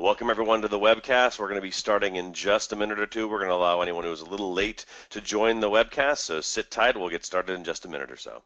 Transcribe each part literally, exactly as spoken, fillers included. Welcome everyone to the webcast. We're going to be starting in just a minute or two. We're going to allow anyone who is a little late to join the webcast, so sit tight. We'll get started in just a minute or so.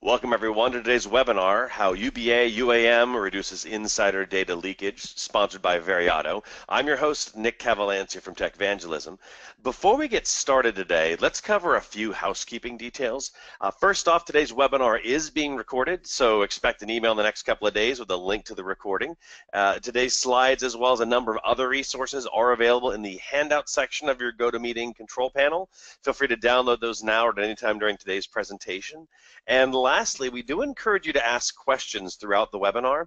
Welcome everyone to today's webinar, How U B A U A M Reduces Insider Data Leakage, sponsored by Veriato. I'm your host, Nick Cavalancy from Tech Evangelism. Before we get started today, let's cover a few housekeeping details. Uh, first off, today's webinar is being recorded, so expect an email in the next couple of days with a link to the recording. Uh, today's slides, as well as a number of other resources, are available in the handout section of your GoToMeeting control panel. Feel free to download those now or at any time during today's presentation. And lastly, we do encourage you to ask questions throughout the webinar.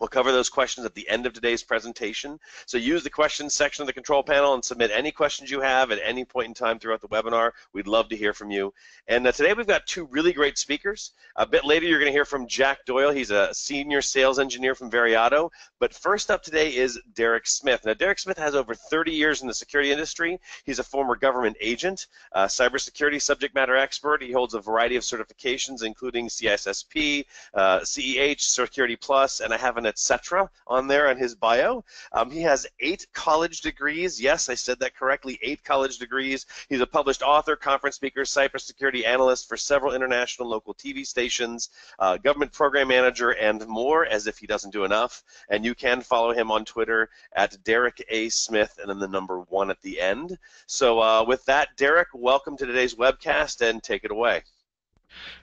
We'll cover those questions at the end of today's presentation. So use the questions section of the control panel and submit any questions you have at any point in time throughout the webinar. We'd love to hear from you. And uh, today we've got two really great speakers. A bit later you're going to hear from Jack Doyle. He's a senior sales engineer from Veriato. But first up today is Derek Smith. Now Derek Smith has over thirty years in the security industry. He's a former government agent, a cybersecurity subject matter expert. He holds a variety of certifications including C I S S P, uh, C E H, Security Plus, and I have an et cetera on there on his bio. Um, he has eight college degrees. Yes, I said that correctly, eight college degrees. He's a published author, conference speaker, cybersecurity analyst for several international local T V stations, uh, government program manager, and more, as if he doesn't do enough. And you can follow him on Twitter at Derek A. Smith and then the number one at the end. So uh, with that, Derek, welcome to today's webcast and take it away.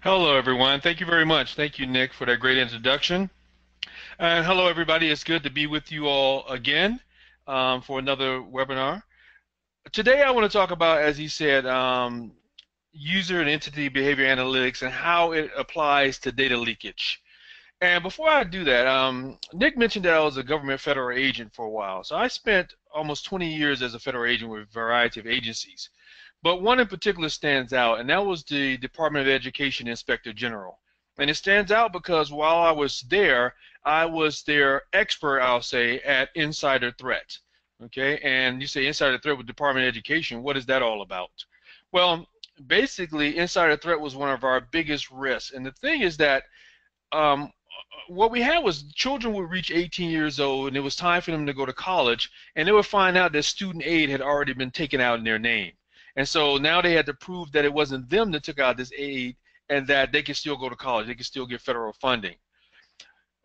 Hello, everyone. Thank you very much. Thank you, Nick, for that great introduction. Uh, hello everybody, it's good to be with you all again um, for another webinar. Today I want to talk about, as he said, um, user and entity behavior analytics and how it applies to data leakage. And before I do that, um, Nick mentioned that I was a government federal agent for a while. So I spent almost twenty years as a federal agent with a variety of agencies. But one in particular stands out, and that was the Department of Education Inspector General. And it stands out because while I was there, I was their expert, I'll say, at insider threat. Okay, and you say insider threat with Department of Education, what is that all about? Well, basically, insider threat was one of our biggest risks. And the thing is that um, what we had was children would reach eighteen years old, and it was time for them to go to college, and they would find out that student aid had already been taken out in their name. And so now they had to prove that it wasn't them that took out this aid, and that they can still go to college, they can still get federal funding.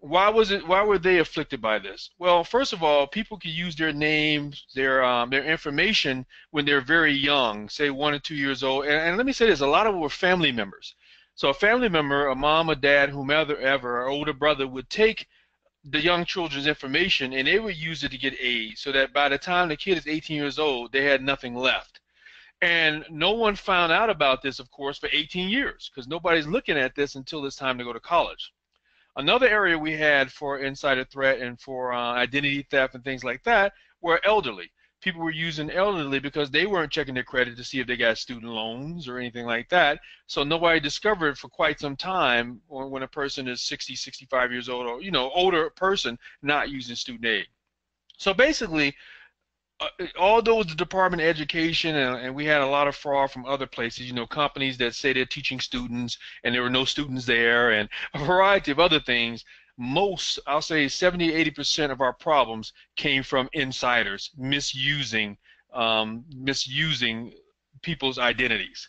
Why was it? Why were they afflicted by this? Well, first of all, people can use their names, their um, their information when they're very young, say one or two years old. And, and let me say this: a lot of them were family members. So a family member, a mom, a dad, whomever, ever, or older brother would take the young children's information and they would use it to get aid, so that by the time the kid is eighteen years old, they had nothing left. And no one found out about this, of course, for eighteen years, because nobody's looking at this until it's time to go to college. Another area we had for insider threat and for uh, identity theft and things like that were elderly. people were using elderly because they weren't checking their credit to see if they got student loans or anything like that. So nobody discovered for quite some time when a person is sixty, sixty-five years old, or, you know, older person not using student aid. So basically, uh, although the Department of Education and, and we had a lot of fraud from other places, you know, companies that say they're teaching students and there were no students there and a variety of other things, most, I'll say seventy, eighty percent of our problems came from insiders misusing um, misusing people's identities.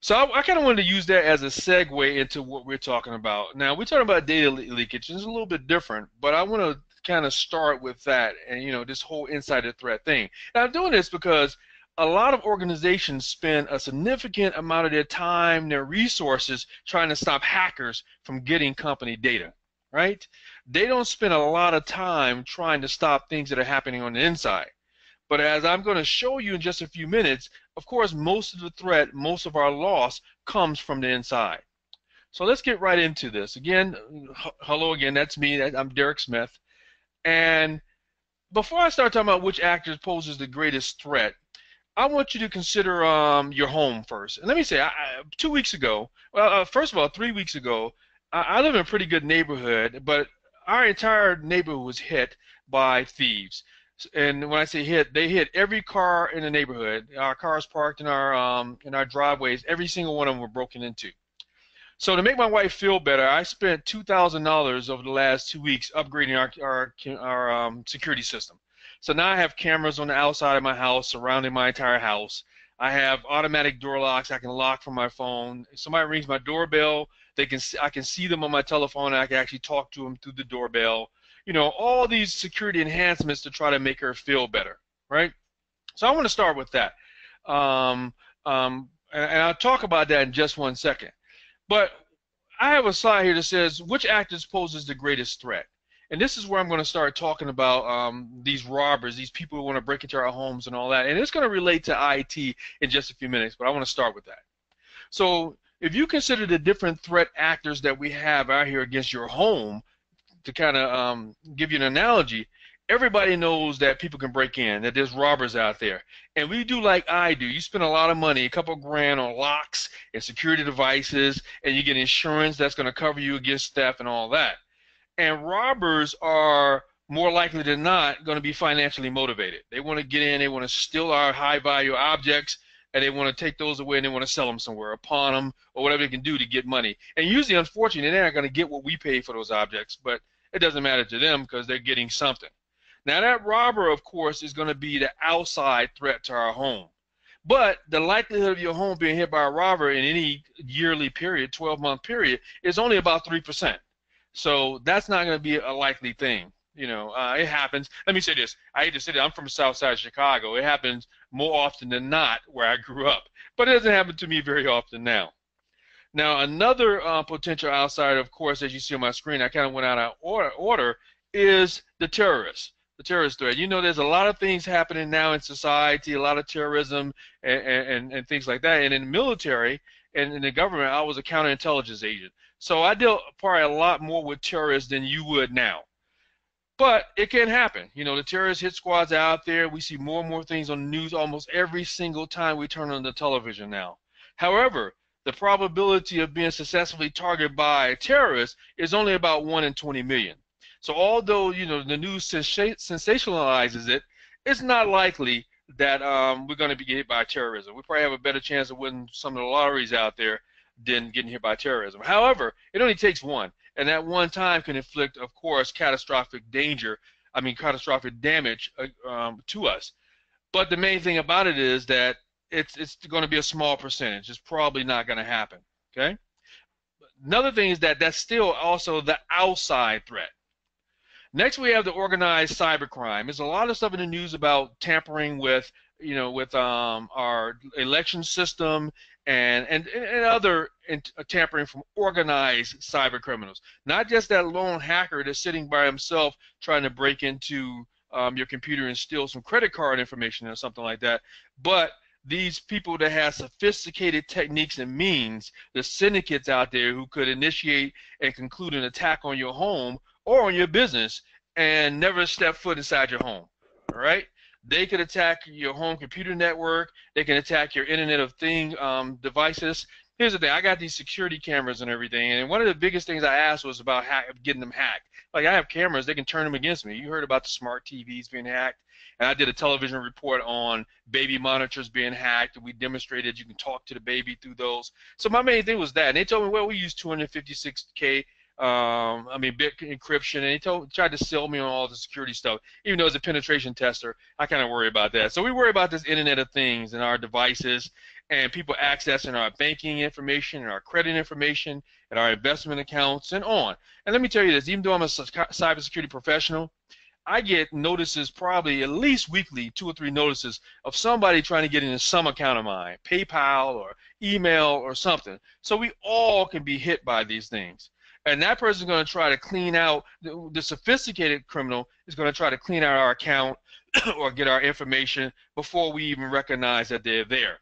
So I, I kind of wanted to use that as a segue into what we're talking about. Now, we're talking about data le leakage. It's a little bit different, but I want to kind of start with that and, you know, this whole insider threat thing. Now, I'm doing this because a lot of organizations spend a significant amount of their time, their resources, trying to stop hackers from getting company data. Right? They don't spend a lot of time trying to stop things that are happening on the inside. But as I'm going to show you in just a few minutes, of course, most of the threat, most of our loss comes from the inside. So let's get right into this. Again, hello again, that's me. I'm Derek Smith. And before I start talking about which actor poses the greatest threat, I want you to consider um, your home first. And let me say, I, two weeks ago, well, uh, first of all, three weeks ago, I live in a pretty good neighborhood, but our entire neighborhood was hit by thieves. And when I say hit, they hit every car in the neighborhood. Our cars parked in our um, in our driveways, every single one of them were broken into. So to make my wife feel better, I spent two thousand dollars over the last two weeks upgrading our, our, our um, security system. So now I have cameras on the outside of my house, surrounding my entire house. I have automatic door locks. I can lock from my phone. If somebody rings my doorbell, they can see, I can see them on my telephone, and I can actually talk to them through the doorbell. You know, all these security enhancements to try to make her feel better, right? So I want to start with that, um, um, and, and I'll talk about that in just one second. But I have a slide here that says, which actors poses the greatest threat? And this is where I'm going to start talking about um, these robbers, these people who want to break into our homes and all that. And it's going to relate to I T in just a few minutes, but I want to start with that. So if you consider the different threat actors that we have out here against your home, to kind of um, give you an analogy, everybody knows that people can break in, that there's robbers out there. And we do like I do. You spend a lot of money, a couple grand on locks and security devices, and you get insurance that's going to cover you against theft and all that. And robbers are more likely than not going to be financially motivated. They want to get in, they want to steal our high-value objects, and they want to take those away and they want to sell them somewhere, or pawn them, or whatever they can do to get money. And usually, unfortunately, they're not going to get what we pay for those objects, but it doesn't matter to them because they're getting something. Now, that robber, of course, is going to be the outside threat to our home. But the likelihood of your home being hit by a robber in any yearly period, twelve-month period, is only about three percent. So that's not going to be a likely thing. You know, uh, it happens. Let me say this. I hate to say that. I'm from South Side of Chicago. It happens more often than not where I grew up. But it doesn't happen to me very often now. Now, another uh, potential outsider, of course, as you see on my screen, I kind of went out of order, order, is the terrorists, the terrorist threat. You know, there's a lot of things happening now in society, a lot of terrorism and, and, and things like that. And in the military and in the government, I was a counterintelligence agent. So I deal probably a lot more with terrorists than you would now. But it can happen. You know, the terrorist hit squads out there. We see more and more things on the news almost every single time we turn on the television now. However, the probability of being successfully targeted by a terrorist is only about one in twenty million. So although, you know, the news sensationalizes it, it's not likely that um, we're going to be hit by terrorism. We probably have a better chance of winning some of the lotteries out there than getting hit by terrorism. However, it only takes one, and that one time can inflict, of course, catastrophic danger, I mean catastrophic damage uh, um, to us. But the main thing about it is that it's, it's going to be a small percentage. It's probably not going to happen, okay? Another thing is that that's still also the outside threat. Next, we have the organized cybercrime. There's a lot of stuff in the news about tampering with, you know, with um, our election system and and, and other in, uh, tampering from organized cyber criminals. Not just that lone hacker that's sitting by himself trying to break into um, your computer and steal some credit card information or something like that, but these people that have sophisticated techniques and means, the syndicates out there who could initiate and conclude an attack on your home or on your business and never step foot inside your home, all right? They could attack your home computer network. They can attack your Internet of Thing um, devices. Here's the thing. I got these security cameras and everything, and one of the biggest things I asked was about hack, getting them hacked. Like, I have cameras. They can turn them against me. You heard about the smart T Vs being hacked, and I did a television report on baby monitors being hacked, and we demonstrated you can talk to the baby through those. So my main thing was that, and they told me, well, we use two fifty-six K Um, I mean, bit encryption, and he told, tried to sell me on all the security stuff. Even though as a penetration tester, I kind of worry about that. So we worry about this Internet of Things and our devices and people accessing our banking information and our credit information and our investment accounts and on. And let me tell you this, even though I'm a cybersecurity professional, I get notices probably at least weekly, two or three notices of somebody trying to get into some account of mine, PayPal or email or something. So we all can be hit by these things. And that person is going to try to clean out, the, the sophisticated criminal is going to try to clean out our account or get our information before we even recognize that they're there.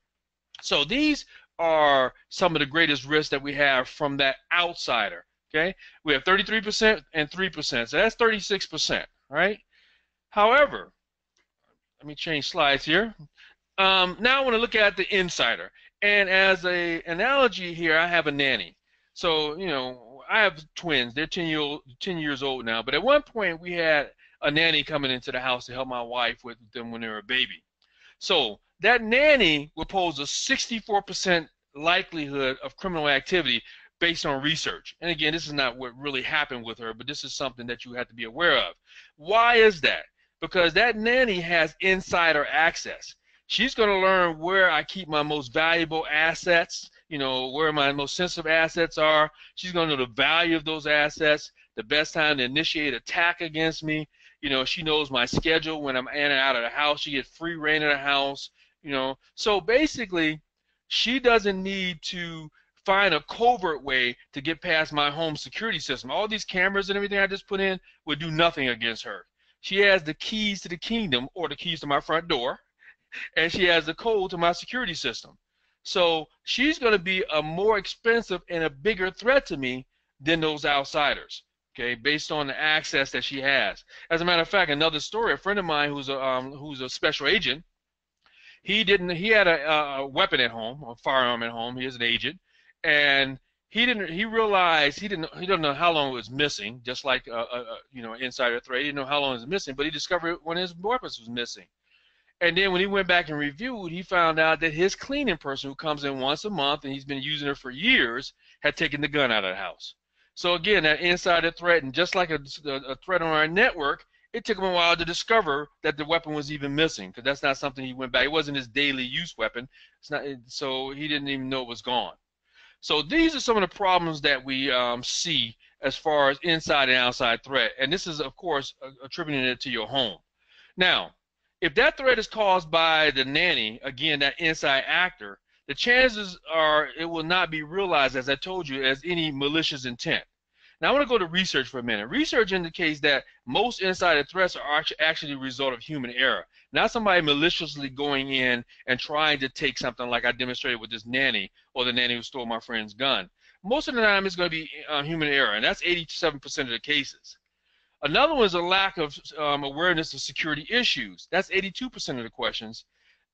So these are some of the greatest risks that we have from that outsider. Okay, we have thirty-three percent and three percent, so that's thirty-six percent, right? However, let me change slides here. Um, now I want to look at the insider. And as an analogy here, I have a nanny. So, you know, I have twins. They're ten years old now. But at one point, we had a nanny coming into the house to help my wife with them when they were a baby. So that nanny would pose a sixty-four percent likelihood of criminal activity based on research. And again, this is not what really happened with her, but this is something that you have to be aware of. Why is that? Because that nanny has insider access. She's going to learn where I keep my most valuable assets, you know, where my most sensitive assets are. She's going to know the value of those assets, the best time to initiate attack against me. You know, she knows my schedule when I'm in and out of the house. She gets free reign of the house, you know. So basically, she doesn't need to find a covert way to get past my home security system. All these cameras and everything I just put in would do nothing against her. She has the keys to the kingdom, or the keys to my front door, and she has the code to my security system. So she's going to be a more expensive and a bigger threat to me than those outsiders, okay, based on the access that she has. As a matter of fact, another story, a friend of mine who's a, um, who's a special agent, he didn't, he had a, a weapon at home, a firearm at home, he is an agent, and he didn't, he realized, he didn't, he didn't know how long it was missing, just like, a, a, a, you know, insider threat, he didn't know how long it was missing, but he discovered when his weapons was missing. And then when he went back and reviewed, he found out that his cleaning person, who comes in once a month and he's been using her for years, had taken the gun out of the house. So again, that insider threat, and just like a, a threat on our network, it took him a while to discover that the weapon was even missing, because that's not something he went back. It wasn't his daily use weapon, it's not, so he didn't even know it was gone. So these are some of the problems that we um, see as far as inside and outside threat. And this is, of course, attributing it to your home. Now, if that threat is caused by the nanny, again, that inside actor, the chances are it will not be realized, as I told you, as any malicious intent. Now I want to go to research for a minute. Research indicates that most insider threats are actually the result of human error, not somebody maliciously going in and trying to take something like I demonstrated with this nanny or the nanny who stole my friend's gun. Most of the time it's going to be uh, human error, and that's eighty-seven percent of the cases. Another one is a lack of um, awareness of security issues. That's eighty-two percent of the questions,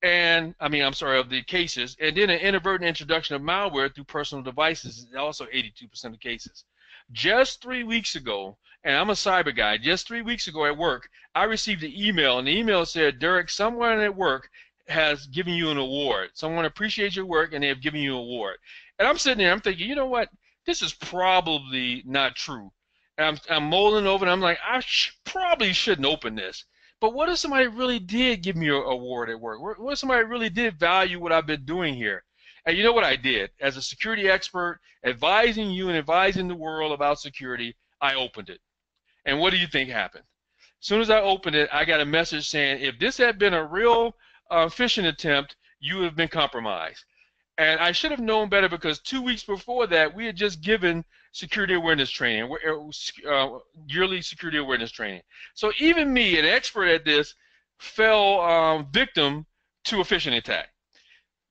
and I mean, I'm sorry, of the cases. And then an inadvertent introduction of malware through personal devices is also eighty-two percent of the cases. Just three weeks ago, and I'm a cyber guy, just three weeks ago at work, I received an email, and the email said, Derek, someone at work has given you an award. Someone appreciates your work, and they have given you an award. And I'm sitting there, I'm thinking, you know what? This is probably not true. I'm, I'm mulling over, and I'm like, I sh probably shouldn't open this. But what if somebody really did give me an award at work? What if somebody really did value what I've been doing here? And you know what I did? As a security expert, advising you and advising the world about security, I opened it. And what do you think happened? As soon as I opened it, I got a message saying, if this had been a real uh, phishing attempt, you would have been compromised. And I should have known better, because two weeks before that, we had just given security awareness training, uh, yearly security awareness training. So even me, an expert at this, fell um, victim to a phishing attack.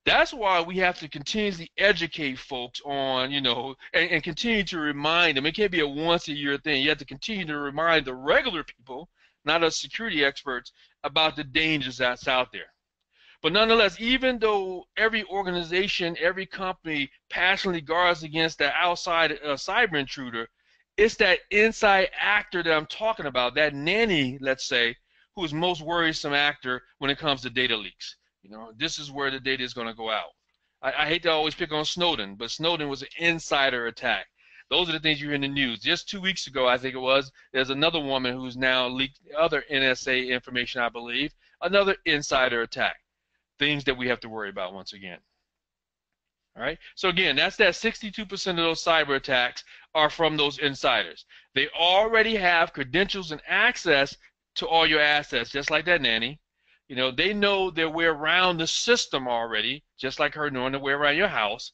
That's why we have to continuously educate folks on, you know, and, and continue to remind them. It can't be a once-a-year thing. You have to continue to remind the regular people, not us security experts, about the dangers that's out there. But nonetheless, even though every organization, every company passionately guards against that outside uh, cyber intruder, it's that inside actor that I'm talking about, that nanny, let's say, who is most worrisome actor when it comes to data leaks. You know, this is where the data is going to go out. I, I hate to always pick on Snowden, but Snowden was an insider attack. Those are the things you hear in the news. Just two weeks ago, I think it was, there's another woman who's now leaked other N S A information, I believe, another insider attack. Things that we have to worry about once again. All right. So again, that's that sixty-two percent of those cyber attacks are from those insiders. They already have credentials and access to all your assets, just like that nanny. You know, they know their way around the system already, just like her knowing the way around your house,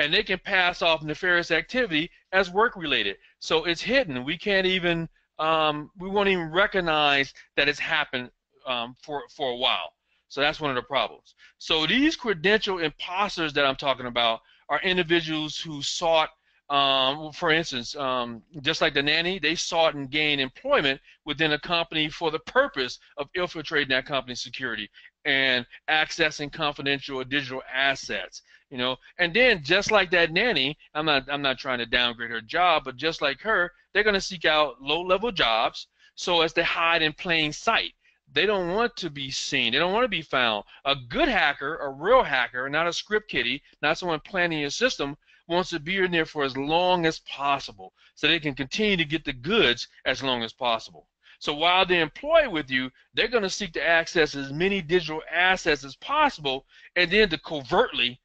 and they can pass off nefarious activity as work-related. So it's hidden. We can't even, um, we won't even recognize that it's happened um, for, for a while. So that's one of the problems. So these credential imposters that I'm talking about are individuals who sought, um, for instance, um, just like the nanny, they sought and gained employment within a company for the purpose of infiltrating that company's security and accessing confidential or digital assets. You know, and then just like that nanny, I'm not, I'm not trying to downgrade her job, but just like her, they're going to seek out low-level jobs so as to hide in plain sight. They don't want to be seen. They don't want to be found. A good hacker, a real hacker, not a script kiddie, not someone planning your system, wants to be in there for as long as possible so they can continue to get the goods as long as possible. So while they're employed with you, they're going to seek to access as many digital assets as possible and then to covertly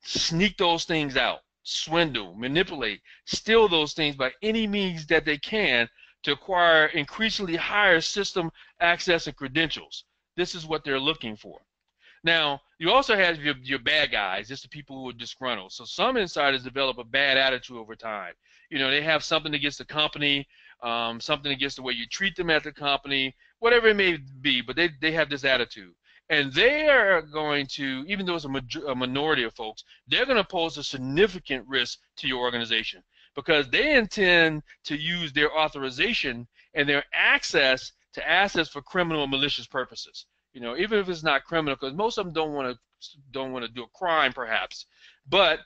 sneak those things out, swindle, manipulate, steal those things by any means that they can to acquire increasingly higher system access and credentials. This is what they're looking for. Now, you also have your, your bad guys, just the people who are disgruntled. So some insiders develop a bad attitude over time. You know, they have something against the company, um, something against the way you treat them at the company, whatever it may be, but they, they have this attitude. And they are going to, even though it's a, major, a minority of folks, they're going to pose a significant risk to your organization, because they intend to use their authorization and their access to assets for criminal and malicious purposes. You know, even if it's not criminal, because most of them don't want to don't want to do a crime, perhaps, but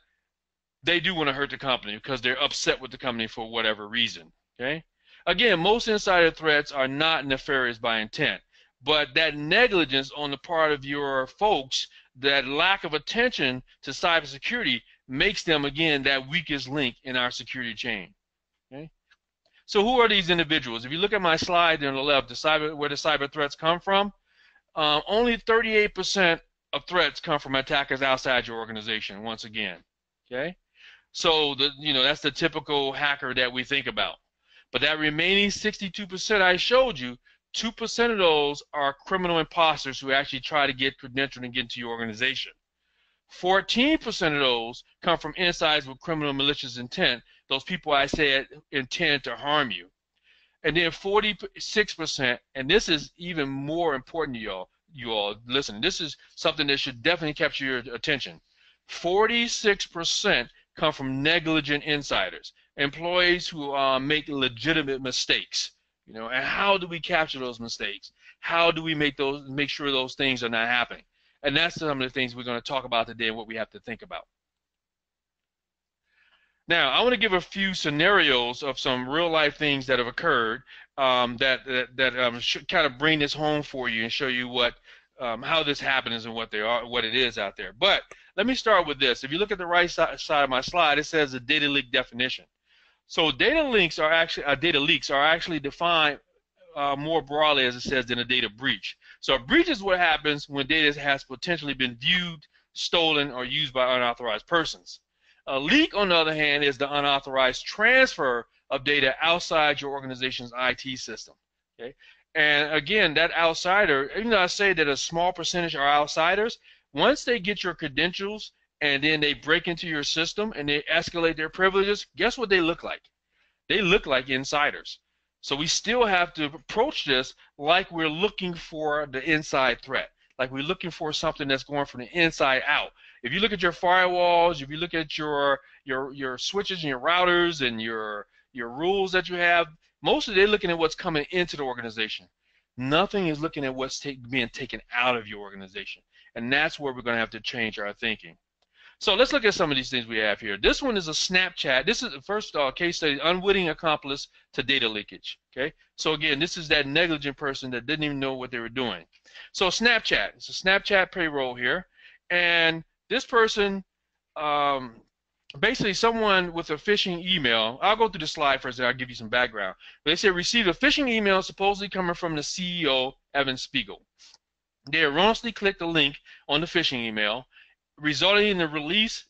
they do want to hurt the company because they're upset with the company for whatever reason. Okay. Again, most insider threats are not nefarious by intent, but that negligence on the part of your folks, that lack of attention to cybersecurity, makes them, again, that weakest link in our security chain. Okay? So who are these individuals? If you look at my slide there on the left, the cyber, where the cyber threats come from, um, only thirty-eight percent of threats come from attackers outside your organization, once again. Okay? So the, you know, that's the typical hacker that we think about. But that remaining sixty-two percent I showed you, two percent of those are criminal imposters who actually try to get credentialed and get into your organization. fourteen percent of those come from insiders with criminal malicious intent, those people I said intend to harm you. And then forty-six percent, and this is even more important to y'all, you all, listen, this is something that should definitely capture your attention. forty-six percent come from negligent insiders, employees who uh, make legitimate mistakes. You know, and how do we capture those mistakes? How do we make those, make sure those things are not happening? And that's some of the things we're going to talk about today and what we have to think about. Now, I want to give a few scenarios of some real-life things that have occurred um, that that, that um, should kind of bring this home for you and show you what um, how this happens and what they are, what it is out there. But let me start with this. If you look at the right side of my slide, it says the data leak definition. So data leaks are actually uh, data leaks are actually defined uh, more broadly, as it says, than a data breach. So a breach is what happens when data has potentially been viewed, stolen, or used by unauthorized persons. A leak, on the other hand, is the unauthorized transfer of data outside your organization's I T system. Okay? And again, that outsider, even though I say that a small percentage are outsiders, once they get your credentials and then they break into your system and they escalate their privileges, guess what they look like? They look like insiders. So we still have to approach this like we're looking for the inside threat, like we're looking for something that's going from the inside out. If you look at your firewalls, if you look at your your your switches and your routers and your your rules that you have, mostly they're looking at what's coming into the organization. Nothing is looking at what's take, being taken out of your organization, and that's where we're going to have to change our thinking. So let's look at some of these things we have here. This one is a Snapchat. This is the first uh, case study, unwitting accomplice to data leakage. Okay. So again, this is that negligent person that didn't even know what they were doing. So Snapchat, it's a Snapchat payroll here, and this person, um, basically someone with a phishing email. I'll go through the slide first and I'll give you some background. They said received a phishing email supposedly coming from the C E O, Evan Spiegel. They erroneously clicked the link on the phishing email, resulting in the release,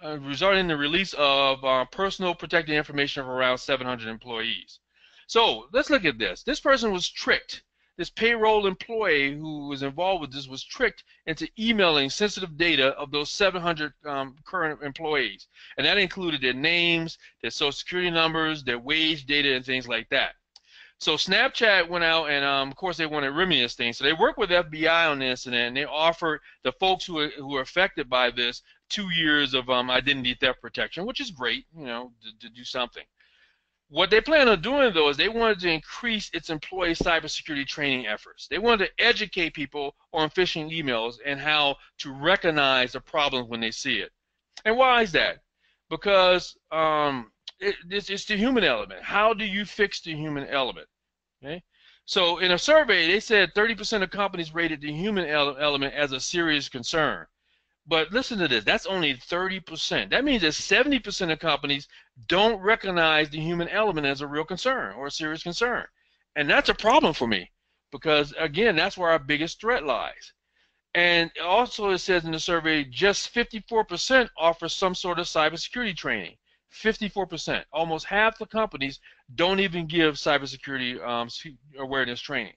uh, resulting in the release of uh, personal protected information of around seven hundred employees. So let's look at this. This person was tricked. This payroll employee who was involved with this was tricked into emailing sensitive data of those seven hundred um, current employees, and that included their names, their social security numbers, their wage data, and things like that. So Snapchat went out and, um, of course, they wanted to remedy this thing. So they worked with F B I on the incident, and they offered the folks who are, who are affected by this two years of um, identity theft protection, which is great, you know, to, to do something. What they plan on doing, though, is they wanted to increase its employee cybersecurity training efforts. They wanted to educate people on phishing emails and how to recognize the problem when they see it. And why is that? Because um, it, it's, it's the human element. How do you fix the human element? Okay. So in a survey, they said thirty percent of companies rated the human ele element as a serious concern. But listen to this. That's only thirty percent. That means that seventy percent of companies don't recognize the human element as a real concern or a serious concern. And that's a problem for me because, again, that's where our biggest threat lies. And also it says in the survey just fifty-four percent offer some sort of cybersecurity training. fifty-four percent. Almost half the companies don't even give cybersecurity um, awareness training.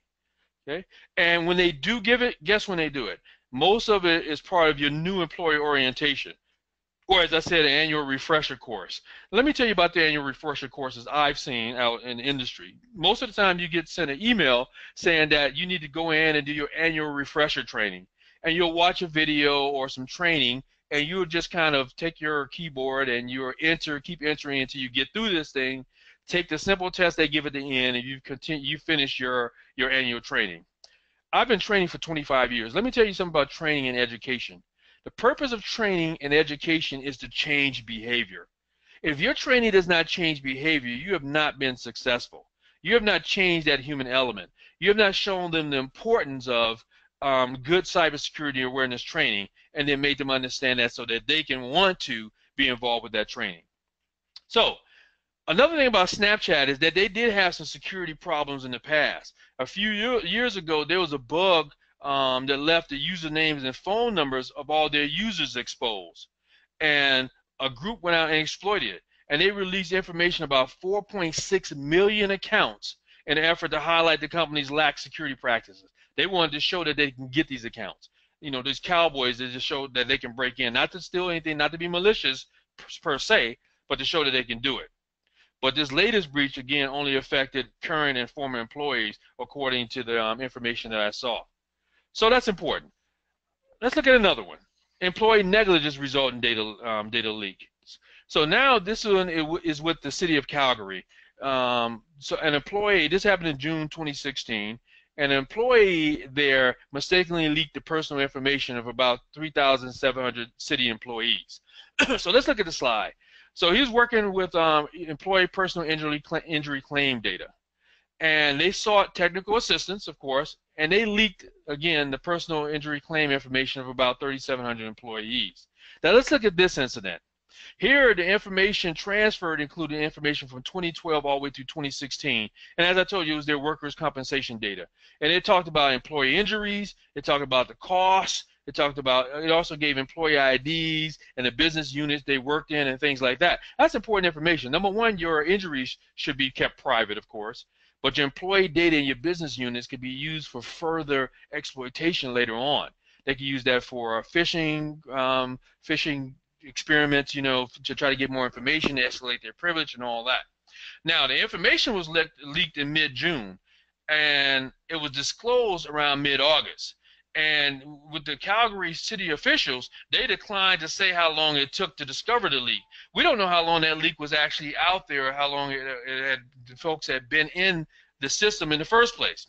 Okay? And when they do give it, guess when they do it? Most of it is part of your new employee orientation, or as I said, an annual refresher course. Let me tell you about the annual refresher courses I've seen out in the industry. Most of the time you get sent an email saying that you need to go in and do your annual refresher training, and you'll watch a video or some training, and you'll just kind of take your keyboard and you'll enter, keep entering until you get through this thing, take the simple test they give at the end, and you continue, you finish your, your annual training. I've been training for twenty-five years. Let me tell you something about training and education. The purpose of training and education is to change behavior. If your training does not change behavior, you have not been successful. You have not changed that human element. You have not shown them the importance of um, good cybersecurity awareness training, and then made them understand that so that they can want to be involved with that training. So, another thing about Snapchat is that they did have some security problems in the past. A few year, years ago, there was a bug um, that left the usernames and phone numbers of all their users exposed. And a group went out and exploited it. And they released information about four point six million accounts in an effort to highlight the company's lax security practices. They wanted to show that they can get these accounts. You know, these cowboys that just showed that they can break in, not to steal anything, not to be malicious per, per se, but to show that they can do it. But this latest breach, again, only affected current and former employees, according to the um, information that I saw. So that's important. Let's look at another one. Employee negligence resulting data um, data leak. So now this one is with the city of Calgary. Um, so an employee, this happened in June twenty sixteen, an employee there mistakenly leaked the personal information of about three thousand seven hundred city employees. So let's look at the slide. So he was working with um, employee personal injury, cl injury claim data, and they sought technical assistance, of course, and they leaked, again, the personal injury claim information of about three thousand seven hundred employees. Now let's look at this incident. Here the information transferred included information from twenty twelve all the way through twenty sixteen, and as I told you, it was their workers' compensation data. And it talked about employee injuries, it talked about the costs, it talked about, it also gave employee I Ds and the business units they worked in and things like that. That's important information. Number one, your injuries should be kept private, of course, but your employee data and your business units could be used for further exploitation later on. They could use that for phishing, um, phishing experiments, you know, to try to get more information, to escalate their privilege and all that. Now, the information was le leaked in mid-June, and it was disclosed around mid-August. And with the Calgary city officials, they declined to say how long it took to discover the leak. We don't know how long that leak was actually out there, or how long it, it had, the folks had been in the system in the first place.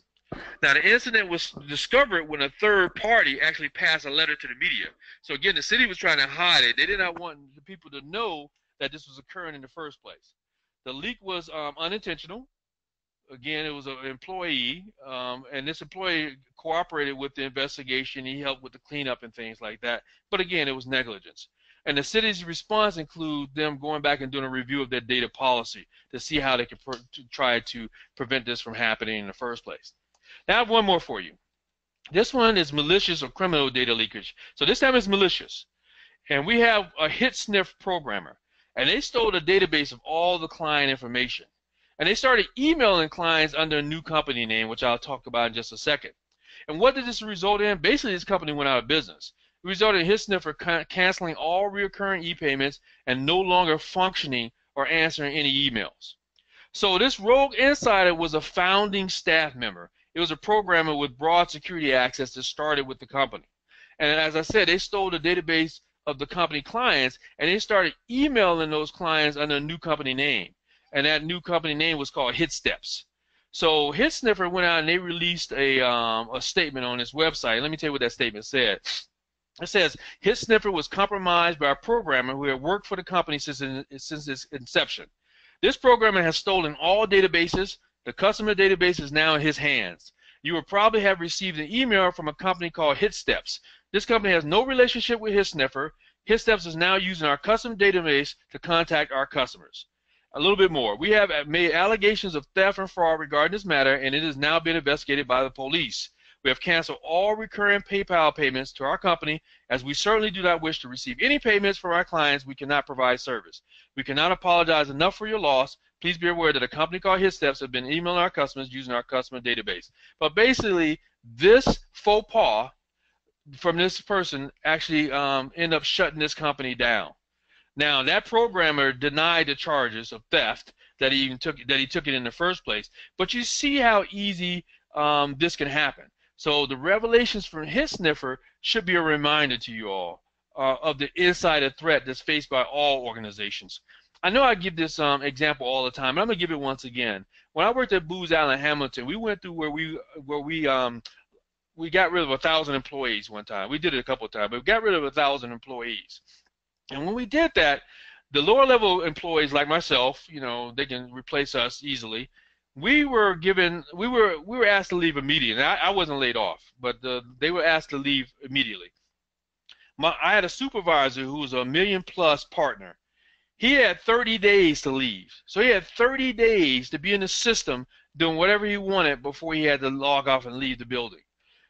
Now, the incident was discovered when a third party actually passed a letter to the media. So, again, the city was trying to hide it. They did not want the people to know that this was occurring in the first place. The leak was um, unintentional. Again, it was an employee, um, and this employee cooperated with the investigation. He helped with the cleanup and things like that. But, again, it was negligence. And the city's response include them going back and doing a review of their data policy to see how they can pr to try to prevent this from happening in the first place. Now, I have one more for you. This one is malicious or criminal data leakage. So this time it's malicious. And we have a Hitsniffer programmer. And they stole the database of all the client information. And they started emailing clients under a new company name, which I'll talk about in just a second. And what did this result in? Basically, this company went out of business. It resulted in Hitsniffer canceling all recurring e-payments and no longer functioning or answering any emails. So this rogue insider was a founding staff member. It was a programmer with broad security access that started with the company. And as I said, they stole the database of the company clients, and they started emailing those clients under a new company name. And that new company name was called HitSteps. So Hitsniffer went out and they released a, um, a statement on his website. Let me tell you what that statement said. It says, Hitsniffer was compromised by a programmer who had worked for the company since, in, since its inception. This programmer has stolen all databases. The customer database is now in his hands. You will probably have received an email from a company called HitSteps. This company has no relationship with Hitsniffer. HitSteps is now using our custom database to contact our customers. A little bit more. We have made allegations of theft and fraud regarding this matter, and it has now been investigated by the police. We have canceled all recurring PayPal payments to our company, as we certainly do not wish to receive any payments from our clients. We cannot provide service. We cannot apologize enough for your loss. Please be aware that a company called HitSteps have been emailing our customers using our customer database. But basically, this faux pas from this person actually um, ended up shutting this company down. Now, that programmer denied the charges of theft that he even took that he took it in the first place. But you see how easy um, this can happen. So the revelations from Hitsniffer should be a reminder to you all uh, of the insider threat that's faced by all organizations. I know I give this um, example all the time, and I'm gonna give it once again. When I worked at Booz Allen Hamilton, we went through where we where we um, we got rid of a thousand employees one time. We did it a couple of times, but we got rid of a thousand employees. And when we did that, the lower-level employees like myself, you know, they can replace us easily. We were given, we were, we were asked to leave immediately. I, I wasn't laid off, but the, they were asked to leave immediately. My, I had a supervisor who was a million-plus partner. He had thirty days to leave, so he had thirty days to be in the system doing whatever he wanted before he had to log off and leave the building.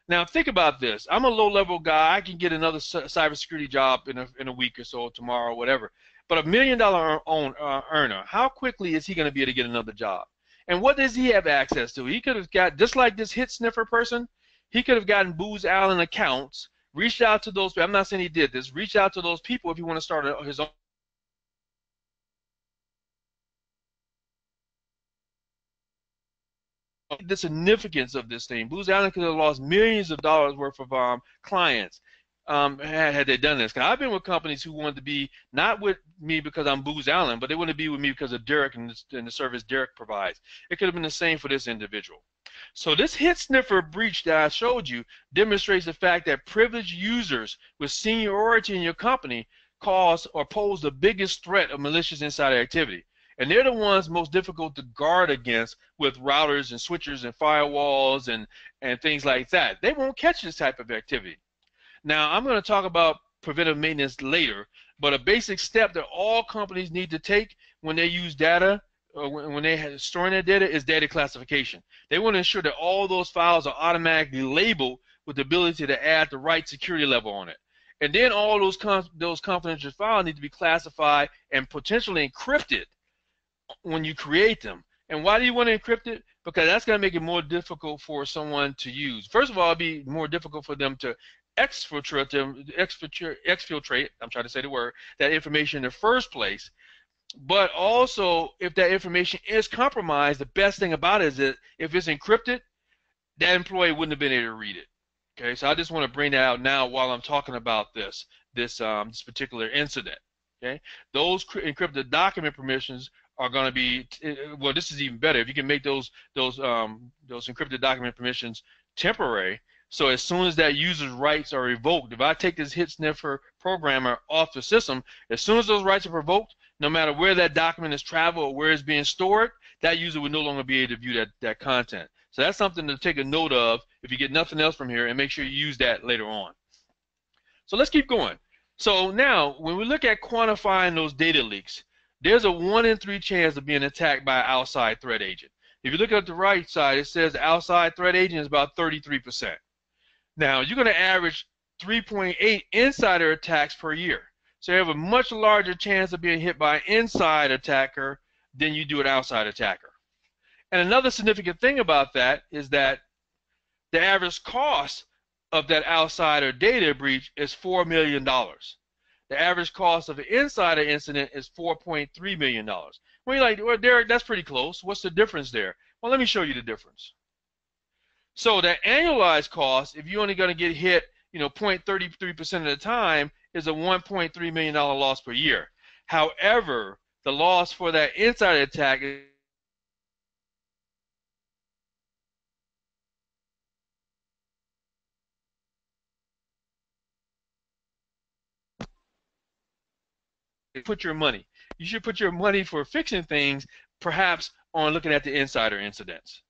Now think about this. I'm a low-level guy. I can get another cybersecurity job in a, in a week or so, tomorrow, whatever. But a million-dollar earner, how quickly is he going to be able to get another job? And what does he have access to? He could have got, just like this Hitsniffer person, he could have gotten Booz Allen accounts, reached out to those people. I'm not saying he did this. Reached out to those people if he want to start a, his own. The significance of this thing. Booz Allen could have lost millions of dollars worth of um, clients um, had, had they done this. Now, I've been with companies who wanted to be not with me because I'm Booz Allen, but they wanted to be with me because of Derek and the, and the service Derek provides. It could have been the same for this individual. So this Hitsniffer breach that I showed you demonstrates the fact that privileged users with seniority in your company cause or pose the biggest threat of malicious insider activity. And they're the ones most difficult to guard against with routers and switchers and firewalls and, and things like that. They won't catch this type of activity. Now, I'm going to talk about preventive maintenance later, but a basic step that all companies need to take when they use data, or when, when they're storing their data, is data classification. They want to ensure that all those files are automatically labeled with the ability to add the right security level on it. And then all those, those confidential files need to be classified and potentially encrypted when you create them. And why do you want to encrypt it? Because that's going to make it more difficult for someone to use. First of all, it'll be more difficult for them to exfiltrate them, exfiltrate, exfiltrate, I'm trying to say the word, that information in the first place. But also, if that information is compromised, the best thing about it is that if it's encrypted, that employee wouldn't have been able to read it. Okay, so I just want to bring that out now while I'm talking about this, this, um, this particular incident. Okay, those encrypted document permissions are going to be, well, this is even better. If you can make those those um, those encrypted document permissions temporary, so as soon as that user's rights are revoked, if I take this Hitsniffer programmer off the system, as soon as those rights are revoked, no matter where that document is traveled or where it's being stored, that user would no longer be able to view that, that content. So that's something to take a note of if you get nothing else from here, and make sure you use that later on. So let's keep going. So now, when we look at quantifying those data leaks, there's a one in three chance of being attacked by an outside threat agent. If you look at the right side, it says the outside threat agent is about thirty-three percent. Now, you're going to average three point eight insider attacks per year. So you have a much larger chance of being hit by an inside attacker than you do an outside attacker. And another significant thing about that is that the average cost of that outsider data breach is four million dollars. The average cost of an insider incident is four point three million dollars. Well, you're like, well, Derek, that's pretty close. What's the difference there? Well, let me show you the difference. So the annualized cost, if you're only going to get hit, you know, zero point three three percent of the time, is a one point three million dollars loss per year. However, the loss for that insider attack is put your money. You should put your money for fixing things, perhaps on looking at the insider incidents.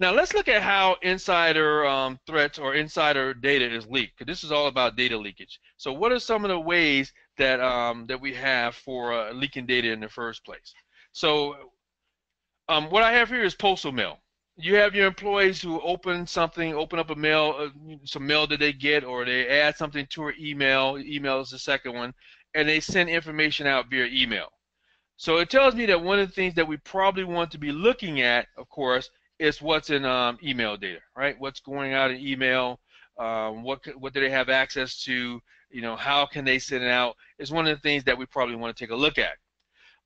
Now let's look at how insider um, threats or insider data is leaked. This is all about data leakage. So what are some of the ways that um, that we have for uh, leaking data in the first place? So um, what I have here is postal mail. You have your employees who open something, open up a mail, uh, some mail that they get, or they add something to an email. Email is the second one, and they send information out via email. So it tells me that one of the things that we probably want to be looking at, of course, is what's in um, email data, right? What's going out in email? Um, what what do they have access to? You know, how can they send it out? Is one of the things that we probably want to take a look at.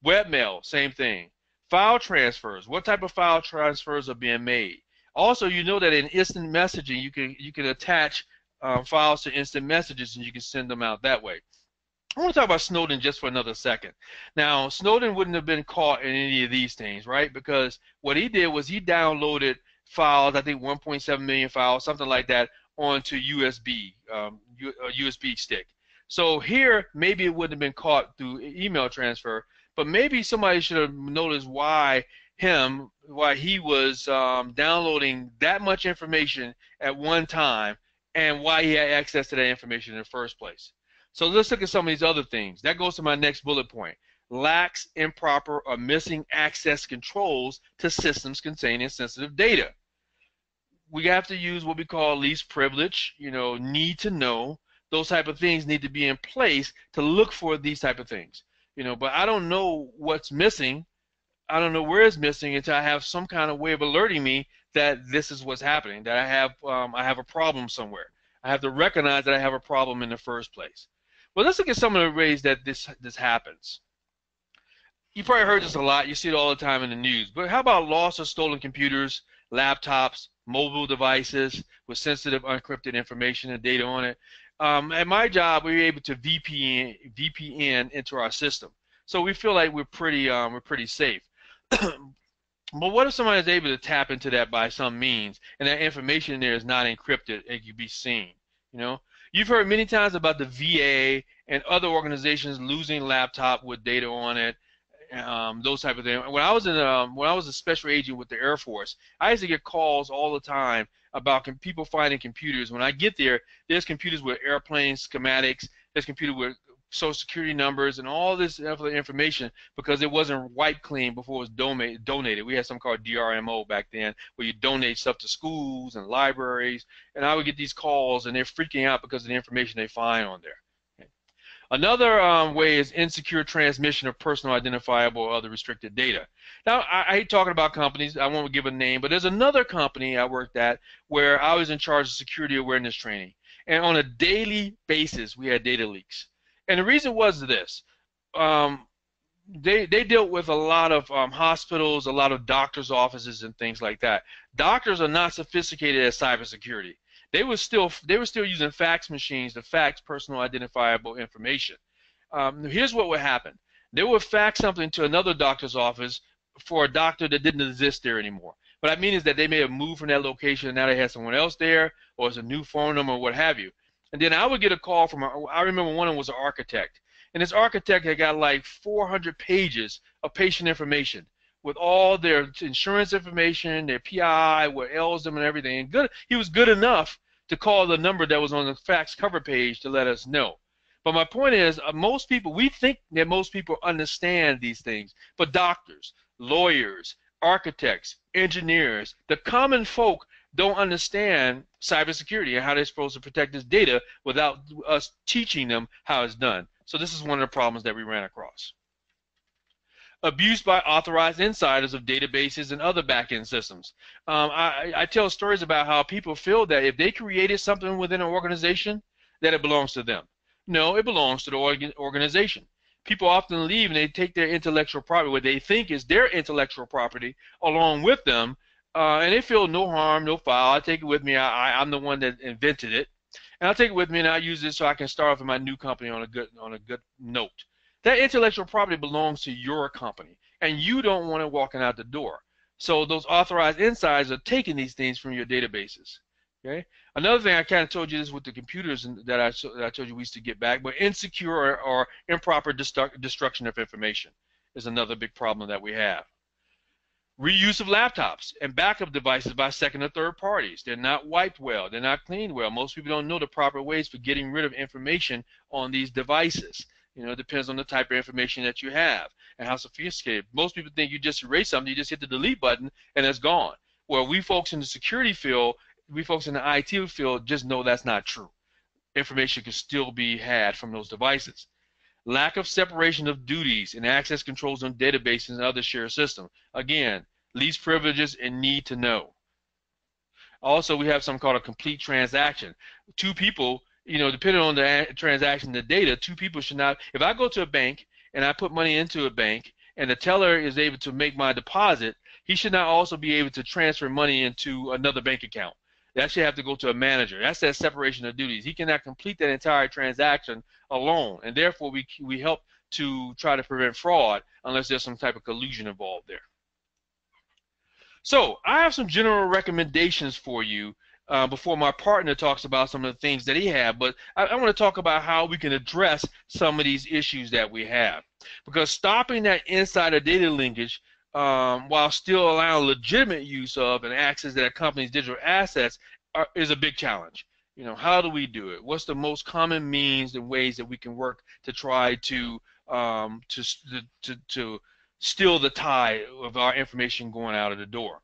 Webmail, same thing. File transfers, what type of file transfers are being made? Also, you know that in instant messaging, you can you can attach uh, files to instant messages, and you can send them out that way. I want to talk about Snowden just for another second. Now, Snowden wouldn't have been caught in any of these things, right? Because what he did was he downloaded files, I think one point seven million files, something like that, onto U S B, um, a U S B stick. So here, maybe it wouldn't have been caught through email transfer. But maybe somebody should have noticed why him, why he was um, downloading that much information at one time, and why he had access to that information in the first place. So let's look at some of these other things. That goes to my next bullet point. Lax, improper, or missing access controls to systems containing sensitive data. We have to use what we call least privilege, you know, need to know. Those type of things need to be in place to look for these type of things. You know, but I don't know what's missing. I don't know where it's missing until I have some kind of way of alerting me that this is what's happening, that I have um, I have a problem somewhere. I have to recognize that I have a problem in the first place. Well, let's look at some of the ways that this this happens. You probably heard this a lot. You see it all the time in the news. But how about lost or stolen computers, laptops, mobile devices with sensitive, unencrypted information and data on it? Um, at my job, we were able to V P N V P N into our system, so we feel like we're pretty um, we're pretty safe. But what if somebody is able to tap into that by some means, and that information there is not encrypted and can be seen? You know, you've heard many times about the V A and other organizations losing laptop with data on it, um, those type of things. When I was in um, when I was a special agent with the Air Force, I used to get calls all the time about people finding computers. When I get there, there's computers with airplane schematics, there's computers with social security numbers, and all this other information, because it wasn't wiped clean before it was donate, donated. We had something called D R M O back then, where you donate stuff to schools and libraries, and I would get these calls, and they're freaking out because of the information they find on there. Okay. Another um, way is insecure transmission of personal identifiable or other restricted data. Now, I, I hate talking about companies. I won't give a name, but there's another company I worked at where I was in charge of security awareness training. And on a daily basis, we had data leaks. And the reason was this. Um, they, they dealt with a lot of um, hospitals, a lot of doctors' offices and things like that. Doctors are not sophisticated at cybersecurity. They were still, they were still using fax machines to fax personal identifiable information. Um, here's what would happen. They will fax something to another doctor's office for a doctor that didn't exist there anymore. What I mean is that they may have moved from that location and now they have someone else there, or it's a new phone number, or what have you. And then I would get a call from, a, I remember one of them was an architect. And this architect had got like four hundred pages of patient information with all their insurance information, their P I, what ails them and everything. And good, he was good enough to call the number that was on the fax cover page to let us know. But my point is, uh, most people, we think that most people understand these things, but doctors, lawyers, architects, engineers, the common folk don't understand cybersecurity and how they're supposed to protect this data without us teaching them how it's done. So this is one of the problems that we ran across. Abuse by authorized insiders of databases and other back-end systems. Um, I, I tell stories about how people feel that if they created something within an organization, that it belongs to them. No, it belongs to the organization. People often leave and they take their intellectual property, what they think is their intellectual property, along with them, uh, and they feel no harm, no foul. I take it with me. I, I, I'm the one that invented it, and I'll take it with me and I use it so I can start off in my new company on a good on a good note. That intellectual property belongs to your company, and you don't want it walking out the door. So those authorized insiders are taking these things from your databases. Okay. Another thing I kind of told you this with the computers that I, that I told you we used to get back, but insecure or, or improper destruct, destruction of information is another big problem that we have. Reuse of laptops and backup devices by second or third parties. They're not wiped well. They're not cleaned well. Most people don't know the proper ways for getting rid of information on these devices. You know, it depends on the type of information that you have and how sophisticated. Most people think you just erase something, you just hit the delete button, and it's gone. Well, we folks in the security field, we folks in the I T field just know that's not true. Information can still be had from those devices. Lack of separation of duties and access controls on databases and other shared systems. Again, least privileges and need to know. Also, we have something called a complete transaction. Two people, you know, depending on the transaction, the data, two people should not, if I go to a bank and I put money into a bank and the teller is able to make my deposit, he should not also be able to transfer money into another bank account. That should have to go to a manager. That's that separation of duties. He cannot complete that entire transaction alone, and therefore we, we help to try to prevent fraud unless there's some type of collusion involved there. So I have some general recommendations for you uh, before my partner talks about some of the things that he had, but I, I want to talk about how we can address some of these issues that we have, because stopping that insider data linkage Um, while still allowing legitimate use of and access that accompanies digital assets are, is a big challenge. You know, how do we do it? What's the most common means and ways that we can work to try to um, to, to to steal the tide of our information going out of the door?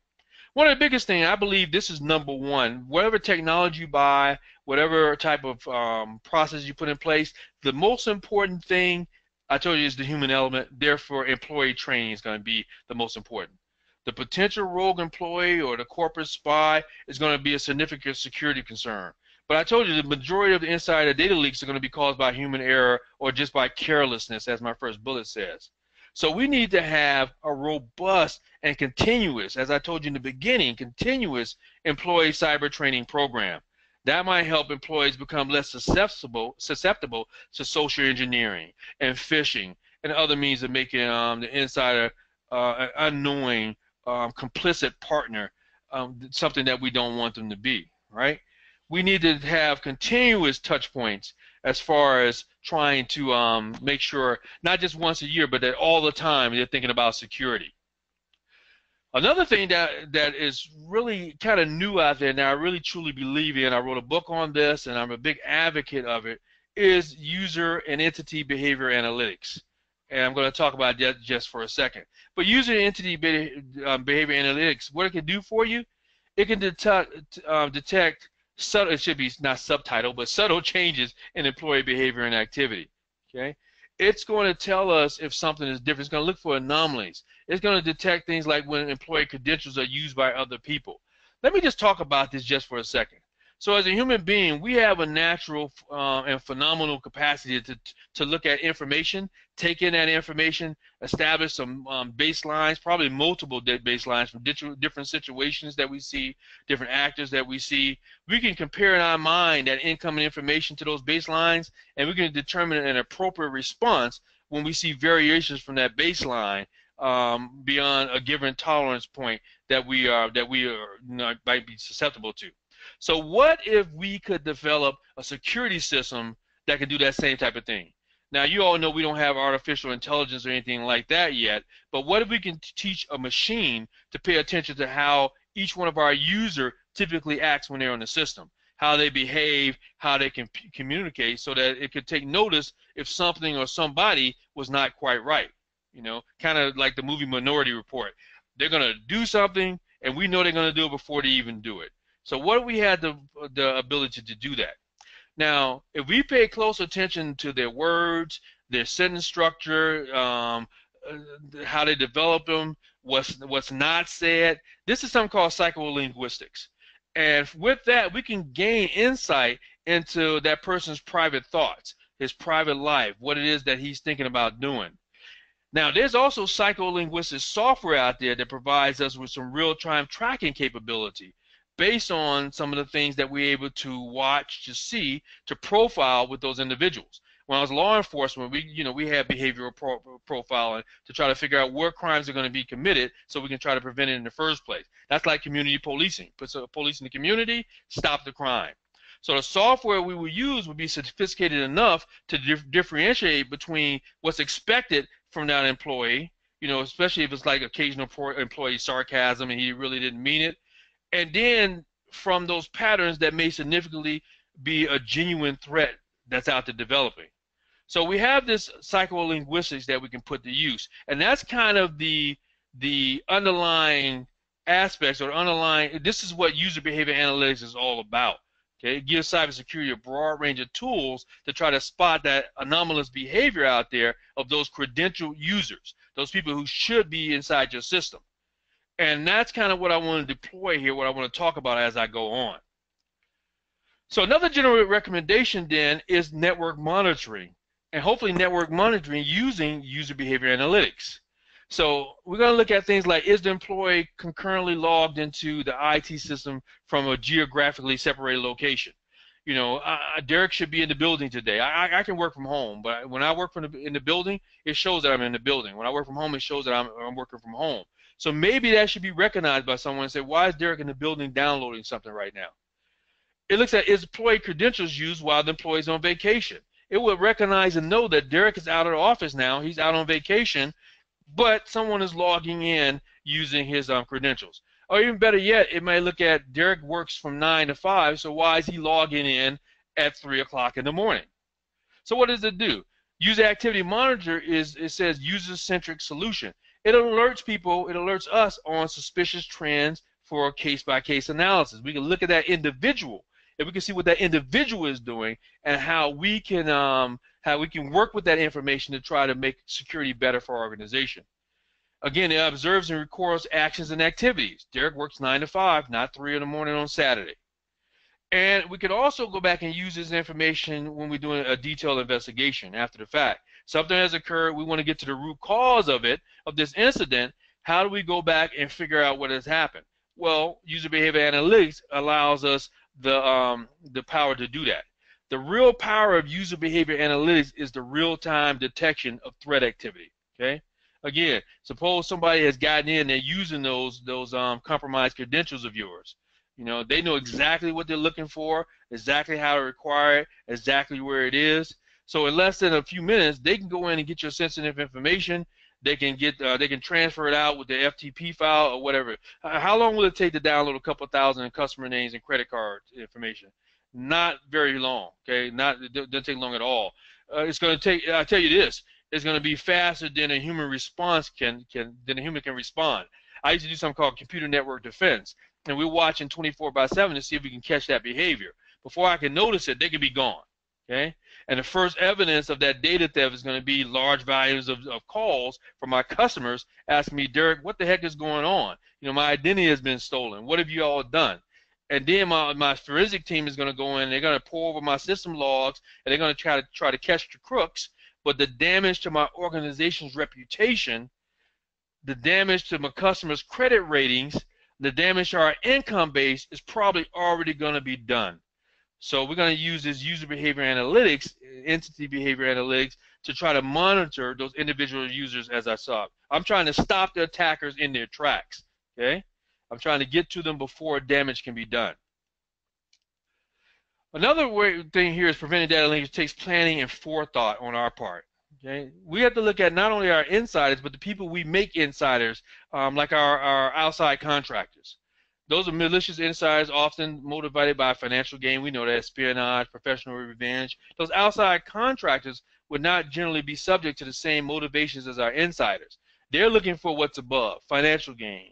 One of the biggest things, I believe this is number one, whatever technology you buy, whatever type of um, process you put in place, the most important thing I told you it's the human element, therefore employee training is going to be the most important. The potential rogue employee or the corporate spy is going to be a significant security concern. But I told you the majority of the insider data leaks are going to be caused by human error or just by carelessness, as my first bullet says. So we need to have a robust and continuous, as I told you in the beginning, continuous employee cyber training program. That might help employees become less susceptible, susceptible to social engineering and phishing and other means of making um, the insider uh, an unknowing, um, complicit partner, um, something that we don't want them to be, right? We need to have continuous touch points as far as trying to um, make sure, not just once a year, but that all the time they're thinking about security. Another thing that, that is really kind of new out there now, I really truly believe in, I wrote a book on this and I'm a big advocate of it, is User and Entity Behavior Analytics. And I'm going to talk about that just for a second. But User and Entity Behavior Analytics, what it can do for you, it can detect, uh, detect subtle, it should be not subtitle, but subtle changes in employee behavior and activity. Okay? It's going to tell us if something is different. It's going to look for anomalies. It's going to detect things like when employee credentials are used by other people. Let me just talk about this just for a second. So as a human being, we have a natural uh, and phenomenal capacity to, to look at information, take in that information, establish some um, baselines, probably multiple baselines from different situations that we see, different actors that we see. We can compare in our mind that incoming information to those baselines, and we can determine an appropriate response when we see variations from that baseline um, beyond a given tolerance point that we are that we are not, might be susceptible to. So what if we could develop a security system that could do that same type of thing? Now, you all know we don't have artificial intelligence or anything like that yet, but what if we can teach a machine to pay attention to how each one of our user typically acts when they're on the system, how they behave, how they can communicate, so that it could take notice if something or somebody was not quite right, you know, kind of like the movie Minority Report. They're going to do something, and we know they're going to do it before they even do it. So what if we had the, the ability to do that? Now, if we pay close attention to their words, their sentence structure, um, how they develop them, what's, what's not said, this is something called psycholinguistics. And with that, we can gain insight into that person's private thoughts, his private life, what it is that he's thinking about doing. Now, there's also psycholinguistic software out there that provides us with some real-time tracking capability, based on some of the things that we're able to watch, to see, to profile with those individuals. When I was law enforcement, we, you know, we had behavioral pro profiling to try to figure out where crimes are going to be committed, so we can try to prevent it in the first place. That's like community policing. Put some police in the community, stop the crime. So the software we would use would be sophisticated enough to dif differentiate between what's expected from that employee, you know, especially if it's like occasional pro employee sarcasm and he really didn't mean it, and then from those patterns that may significantly be a genuine threat that's out there developing. So we have this psycholinguistics that we can put to use, and that's kind of the the underlying aspects or underlying. This is what user behavior analytics is all about. Okay, it gives cybersecurity a broad range of tools to try to spot that anomalous behavior out there of those credentialed users, those people who should be inside your system. And that's kind of what I want to deploy here, what I want to talk about as I go on. So another general recommendation then is network monitoring, and hopefully network monitoring using user behavior analytics. So we're going to look at things like, is the employee concurrently logged into the I T system from a geographically separated location? You know, uh, Derek should be in the building today. I, I can work from home, but when I work from the, in the building, it shows that I'm in the building. When I work from home, it shows that I'm, I'm working from home. So maybe that should be recognized by someone and say, why is Derek in the building downloading something right now? It looks at, is employee credentials used while the employee's on vacation? It will recognize and know that Derek is out of the office now, he's out on vacation, but someone is logging in using his um, credentials. Or even better yet, it may look at Derek works from nine to five, so why is he logging in at three o'clock in the morning? So what does it do? User Activity Monitor is, it says, user-centric solution. It alerts people, it alerts us on suspicious trends for a case-by-case analysis. We can look at that individual, and we can see what that individual is doing and how we can um, how we can work with that information to try to make security better for our organization. Again, it observes and records actions and activities. Derek works nine to five, not three in the morning on Saturday. And we could also go back and use this information when we're doing a detailed investigation after the fact. Something has occurred, we want to get to the root cause of it, of this incident. How do we go back and figure out what has happened? Well, user behavior analytics allows us the, um, the power to do that. The real power of user behavior analytics is the real-time detection of threat activity, okay? Again, suppose somebody has gotten in, they're using those, those um, compromised credentials of yours. You know, they know exactly what they're looking for, exactly how to require it, exactly where it is. So in less than a few minutes, they can go in and get your sensitive information. They can get, uh, they can transfer it out with the F T P file or whatever. How long will it take to download a couple thousand customer names and credit card information? Not very long. Okay, not it doesn't take long at all. Uh, it's going to take. I tell you this, it's going to be faster than a human response can can than a human can respond. I used to do something called computer network defense. And we're watching twenty-four by seven to see if we can catch that behavior. Before I can notice it, they could be gone. Okay? And the first evidence of that data theft is going to be large volumes of, of calls from my customers asking me, Derek, what the heck is going on? You know, my identity has been stolen. What have you all done? And then my, my forensic team is going to go in, and they're going to pour over my system logs, and they're going to try to try to catch the crooks. But the damage to my organization's reputation, the damage to my customers' credit ratings, the damage to our income base is probably already going to be done. So we're going to use this user behavior analytics, entity behavior analytics, to try to monitor those individual users as I saw. I'm trying to stop the attackers in their tracks, okay? I'm trying to get to them before damage can be done. Another way, thing here is preventing data leakage takes planning and forethought on our part, okay? We have to look at not only our insiders, but the people we make insiders, um, like our, our outside contractors. Those are malicious insiders, often motivated by financial gain. We know that espionage, professional revenge. Those outside contractors would not generally be subject to the same motivations as our insiders. They're looking for what's above, financial gain,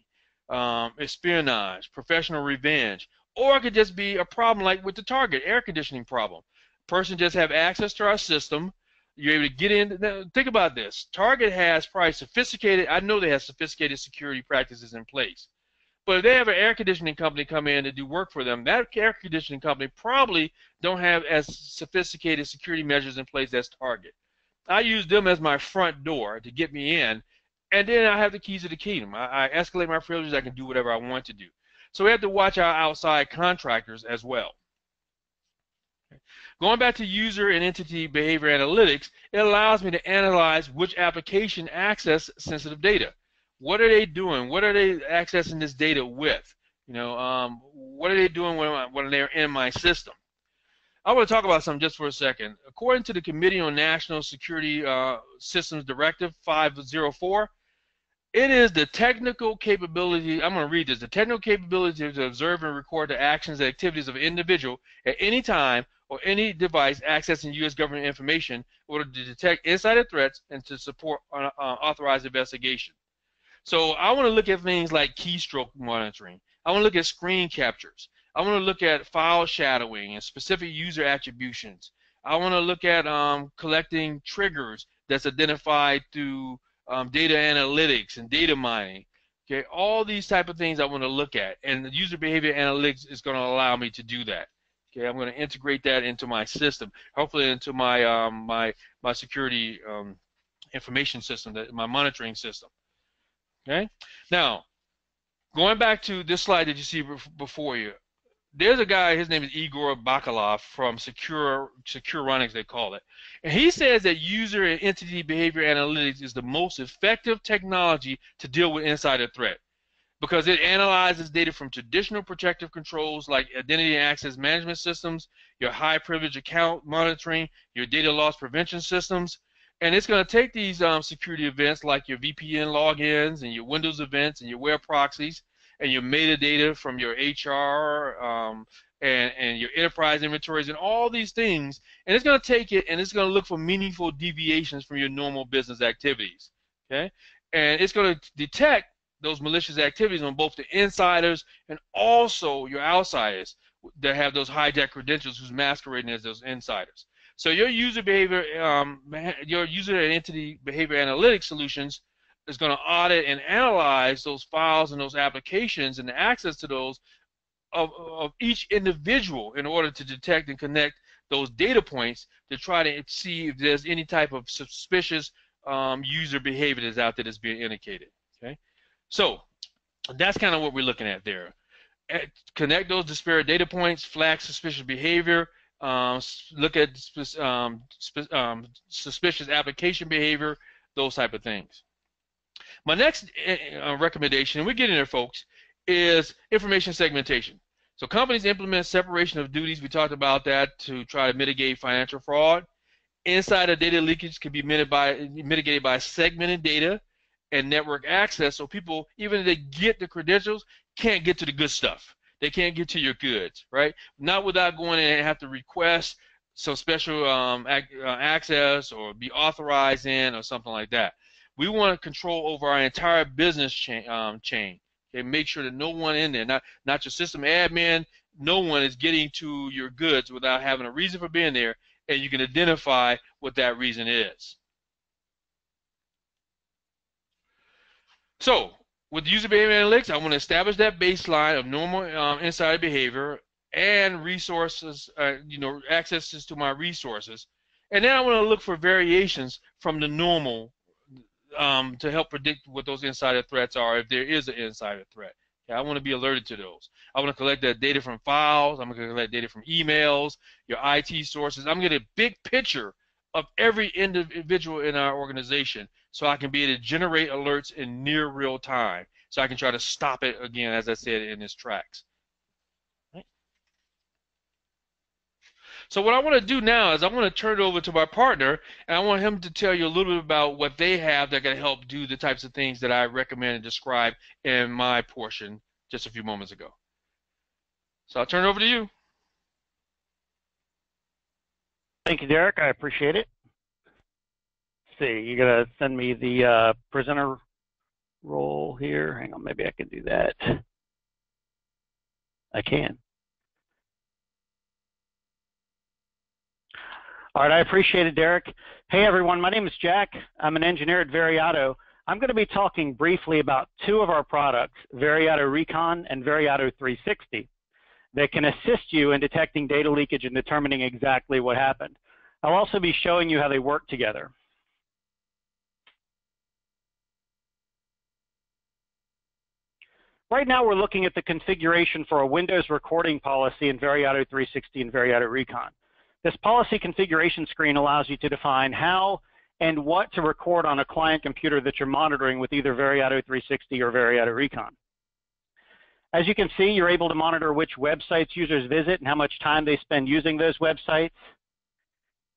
um, espionage, professional revenge, or it could just be a problem like with the Target air conditioning problem. Person just have access to our system. You're able to get in. Think about this. Target has probably sophisticated, I know they have sophisticated security practices in place. But if they have an air conditioning company come in to do work for them, that air conditioning company probably don't have as sophisticated security measures in place as Target. I use them as my front door to get me in, and then I have the keys of the kingdom. I, I escalate my privileges. I can do whatever I want to do. So we have to watch our outside contractors as well. Okay. Going back to user and entity behavior analytics, it allows me to analyze which application access sensitive data. What are they doing? What are they accessing this data with? You know, um, what are they doing when, when they're in my system? I want to talk about something just for a second. According to the Committee on National Security uh, Systems Directive five oh four, it is the technical capability, I'm going to read this, the technical capability to observe and record the actions and activities of an individual at any time or any device accessing U S government information in order to detect insider threats and to support uh, authorized investigation. So I want to look at things like keystroke monitoring. I want to look at screen captures. I want to look at file shadowing and specific user attributions. I want to look at um, collecting triggers that's identified through um, data analytics and data mining. Okay, all these type of things I want to look at, and the user behavior analytics is going to allow me to do that. Okay, I'm going to integrate that into my system, hopefully into my um, my my security um, information system, that my monitoring system. Okay. Now, going back to this slide that you see before you, there's a guy, his name is Igor Bakalov from Secure, Securonics, they call it. And he says that user and entity behavior analytics is the most effective technology to deal with insider threat because it analyzes data from traditional protective controls like identity and access management systems, your high privilege account monitoring, your data loss prevention systems. And it's going to take these um, security events like your V P N logins and your Windows events and your web proxies and your metadata from your H R um, and, and your enterprise inventories and all these things, and it's going to take it and it's going to look for meaningful deviations from your normal business activities, okay? And it's going to detect those malicious activities on both the insiders and also your outsiders that have those hijacked credentials who's masquerading as those insiders. So your user behavior, um, your user and entity behavior analytics solutions is going to audit and analyze those files and those applications and the access to those of, of each individual in order to detect and connect those data points to try to see if there's any type of suspicious um, user behavior that's out there that's being indicated. Okay, so that's kind of what we're looking at there. Connect those disparate data points, flag suspicious behavior. Um, look at um, um, suspicious application behavior, those type of things. My next uh, recommendation, and we're getting there, folks, is information segmentation. So companies implement separation of duties. We talked about that to try to mitigate financial fraud. Insider data leakage can be mitigated by, mitigated by segmented data and network access, so people, even if they get the credentials, can't get to the good stuff. They can't get to your goods, right? Not without going in and have to request some special um, ac uh, access or be authorized in or something like that. We want to control over our entire business chain. Um, chain okay, make sure that no one in there, not not your system admin, no one is getting to your goods without having a reason for being there, and you can identify what that reason is. So, with user behavior analytics, I want to establish that baseline of normal um, insider behavior and resources, uh, you know, accesses to my resources, and then I want to look for variations from the normal um, to help predict what those insider threats are if there is an insider threat. I want to be alerted to those. I want to collect that data from files. I'm going to collect data from emails, your I T sources. I'm going to get a big picture of every individual in our organization so I can be able to generate alerts in near real time so I can try to stop it, again, as I said, in its tracks. Right. So what I want to do now is I want to turn it over to my partner, and I want him to tell you a little bit about what they have that can help do the types of things that I recommend and describe in my portion just a few moments ago. So I'll turn it over to you. Thank you, Derek. I appreciate it. Let's see, you're going to send me the uh, presenter role here. Hang on, maybe I can do that. I can. All right, I appreciate it, Derek. Hey, everyone. My name is Jack. I'm an engineer at Veriato. I'm going to be talking briefly about two of our products, Veriato Recon and Veriato three sixty. That can assist you in detecting data leakage and determining exactly what happened. I'll also be showing you how they work together. Right now we're looking at the configuration for a Windows recording policy in Veriato three sixty and Veriato Recon. This policy configuration screen allows you to define how and what to record on a client computer that you're monitoring with either Veriato three sixty or Veriato Recon. As you can see, you're able to monitor which websites users visit and how much time they spend using those websites.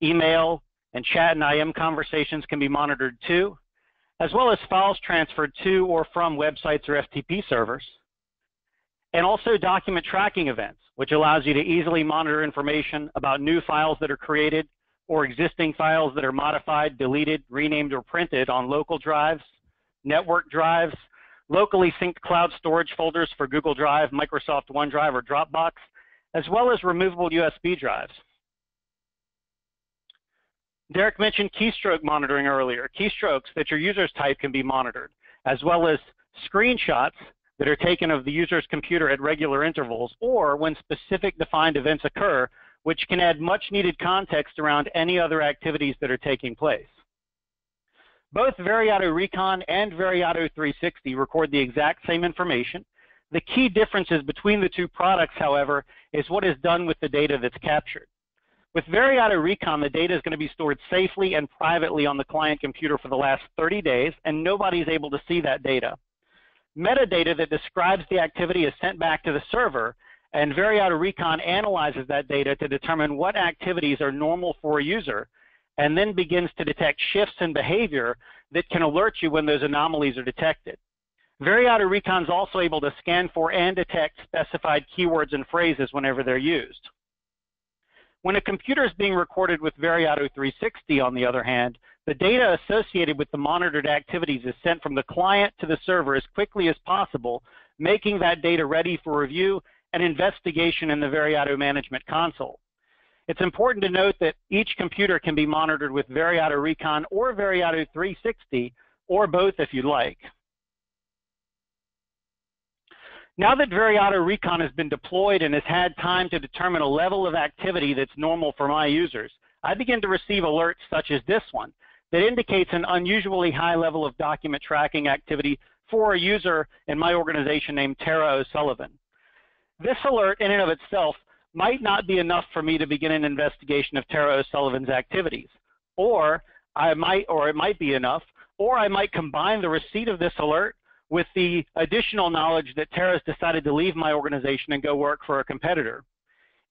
Email and chat and I M conversations can be monitored too, as well as files transferred to or from websites or F T P servers. And also document tracking events, which allows you to easily monitor information about new files that are created or existing files that are modified, deleted, renamed, or printed on local drives, network drives, locally synced cloud storage folders for Google Drive, Microsoft OneDrive, or Dropbox, as well as removable U S B drives. Derek mentioned keystroke monitoring earlier. Keystrokes that your user's type can be monitored, as well as screenshots that are taken of the user's computer at regular intervals or when specific defined events occur, which can add much needed context around any other activities that are taking place. Both Veriato Recon and Veriato three sixty record the exact same information. The key differences between the two products, however, is what is done with the data that's captured. With Veriato Recon, the data is going to be stored safely and privately on the client computer for the last thirty days, and nobody's able to see that data. Metadata that describes the activity is sent back to the server, and Veriato Recon analyzes that data to determine what activities are normal for a user, and then begins to detect shifts in behavior that can alert you when those anomalies are detected. Veriato Recon is also able to scan for and detect specified keywords and phrases whenever they're used. When a computer is being recorded with Veriato three sixty, on the other hand, the data associated with the monitored activities is sent from the client to the server as quickly as possible, making that data ready for review and investigation in the Veriato Management Console. It's important to note that each computer can be monitored with Veriato Recon or Veriato three sixty, or both if you like. Now that Veriato Recon has been deployed and has had time to determine a level of activity that's normal for my users, I begin to receive alerts such as this one that indicates an unusually high level of document tracking activity for a user in my organization named Tara O'Sullivan. This alert in and of itself might not be enough for me to begin an investigation of Tara O'Sullivan's activities, or I might, or it might be enough, or I might combine the receipt of this alert with the additional knowledge that Tara's decided to leave my organization and go work for a competitor.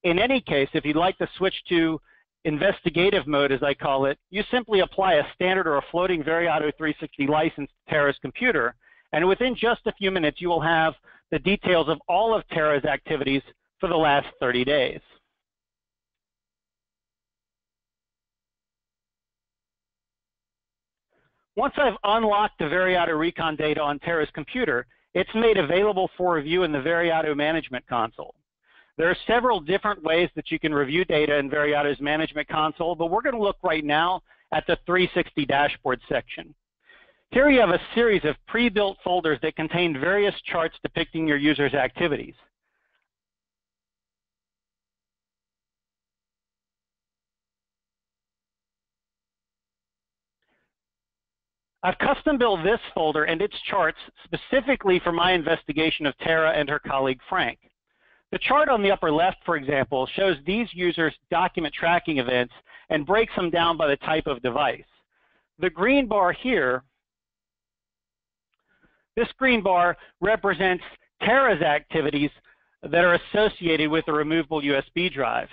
In any case, if you'd like to switch to investigative mode, as I call it, you simply apply a standard or a floating Veriato three sixty license to Tara's computer, and within just a few minutes, you will have the details of all of Tara's activities for the last thirty days. Once I've unlocked the Veriato Recon data on Tara's computer, it's made available for review in the Veriato Management Console. There are several different ways that you can review data in Veriato's Management Console, but we're going to look right now at the three sixty dashboard section. Here you have a series of pre-built folders that contain various charts depicting your users' activities. I've custom built this folder and its charts specifically for my investigation of Tara and her colleague Frank. The chart on the upper left, for example, shows these users' document tracking events and breaks them down by the type of device. The green bar here, this green bar represents Tara's activities that are associated with a removable U S B drive.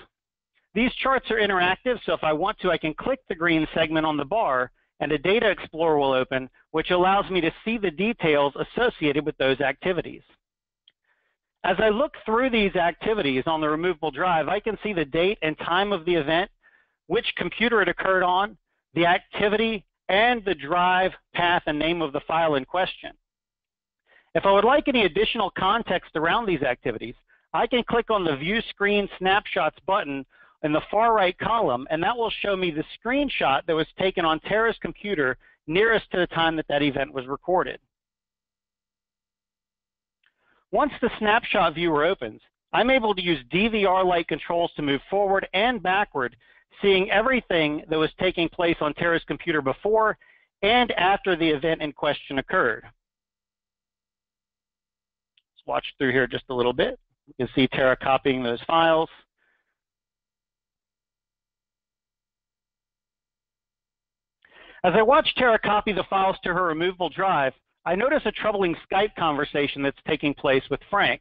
These charts are interactive, so if I want to, I can click the green segment on the bar and a data explorer will open, which allows me to see the details associated with those activities. As I look through these activities on the removable drive, I can see the date and time of the event, which computer it occurred on, the activity, and the drive, path, and name of the file in question. If I would like any additional context around these activities, I can click on the View Screen Snapshots button in the far right column, and that will show me the screenshot that was taken on Tara's computer nearest to the time that that event was recorded. Once the snapshot viewer opens, I'm able to use D V R-like controls to move forward and backward, seeing everything that was taking place on Tara's computer before and after the event in question occurred. Let's watch through here just a little bit. You can see Tara copying those files. As I watch Tara copy the files to her removable drive, I notice a troubling Skype conversation that's taking place with Frank.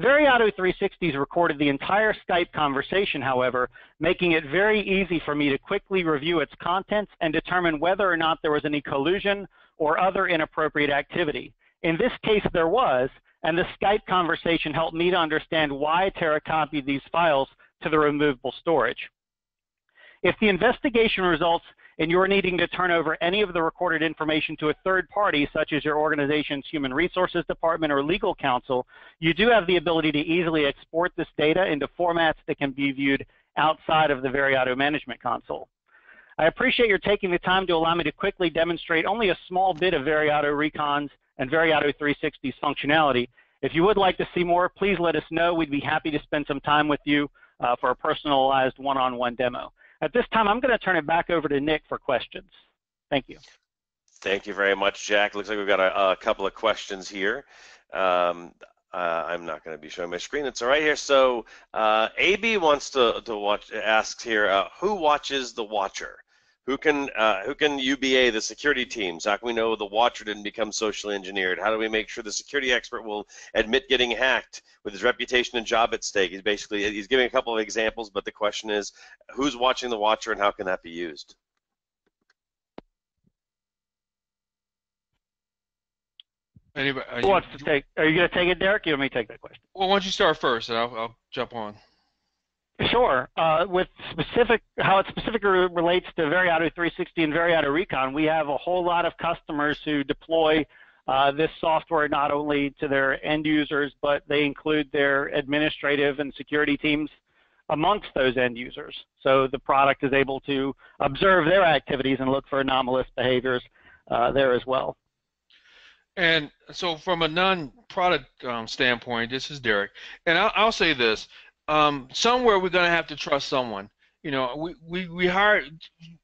Veriato three sixty's recorded the entire Skype conversation, however, making it very easy for me to quickly review its contents and determine whether or not there was any collusion or other inappropriate activity. In this case, there was, and the Skype conversation helped me to understand why Tara copied these files to the removable storage. If the investigation results and you're needing to turn over any of the recorded information to a third party, such as your organization's human resources department or legal counsel, you do have the ability to easily export this data into formats that can be viewed outside of the Veriato management console. I appreciate your taking the time to allow me to quickly demonstrate only a small bit of Veriato Recon's and Veriato three sixty's functionality. If you would like to see more, please let us know. We'd be happy to spend some time with you uh, for a personalized one-on-one demo. At this time, I'm going to turn it back over to Nick for questions. Thank you. Thank you very much, Jack. Looks like we've got a, a couple of questions here. Um, uh, I'm not going to be showing my screen. It's all right here. So uh, A B wants to, to watch. Asks here, uh, who watches the watcher? Who can uh, who can U B A the security teams? How can we know the watcher didn't become socially engineered? How do we make sure the security expert will admit getting hacked with his reputation and job at stake? He's basically he's giving a couple of examples, but the question is, who's watching the watcher and how can that be used? Anybody? Are you, wants to take, are you going to take it, Derek? You want me to take that question? Well, why don't you start first, and I'll, I'll jump on. Sure. Uh, with specific, how it specifically relates to Veriato three sixty and Veriato Recon, we have a whole lot of customers who deploy uh, this software not only to their end users, but they include their administrative and security teams amongst those end users. So the product is able to observe their activities and look for anomalous behaviors uh, there as well. And so from a non-product um, standpoint, this is Derek, and I'll, I'll say this. Um, somewhere we're gonna have to trust someone. You know, we, we, we hire.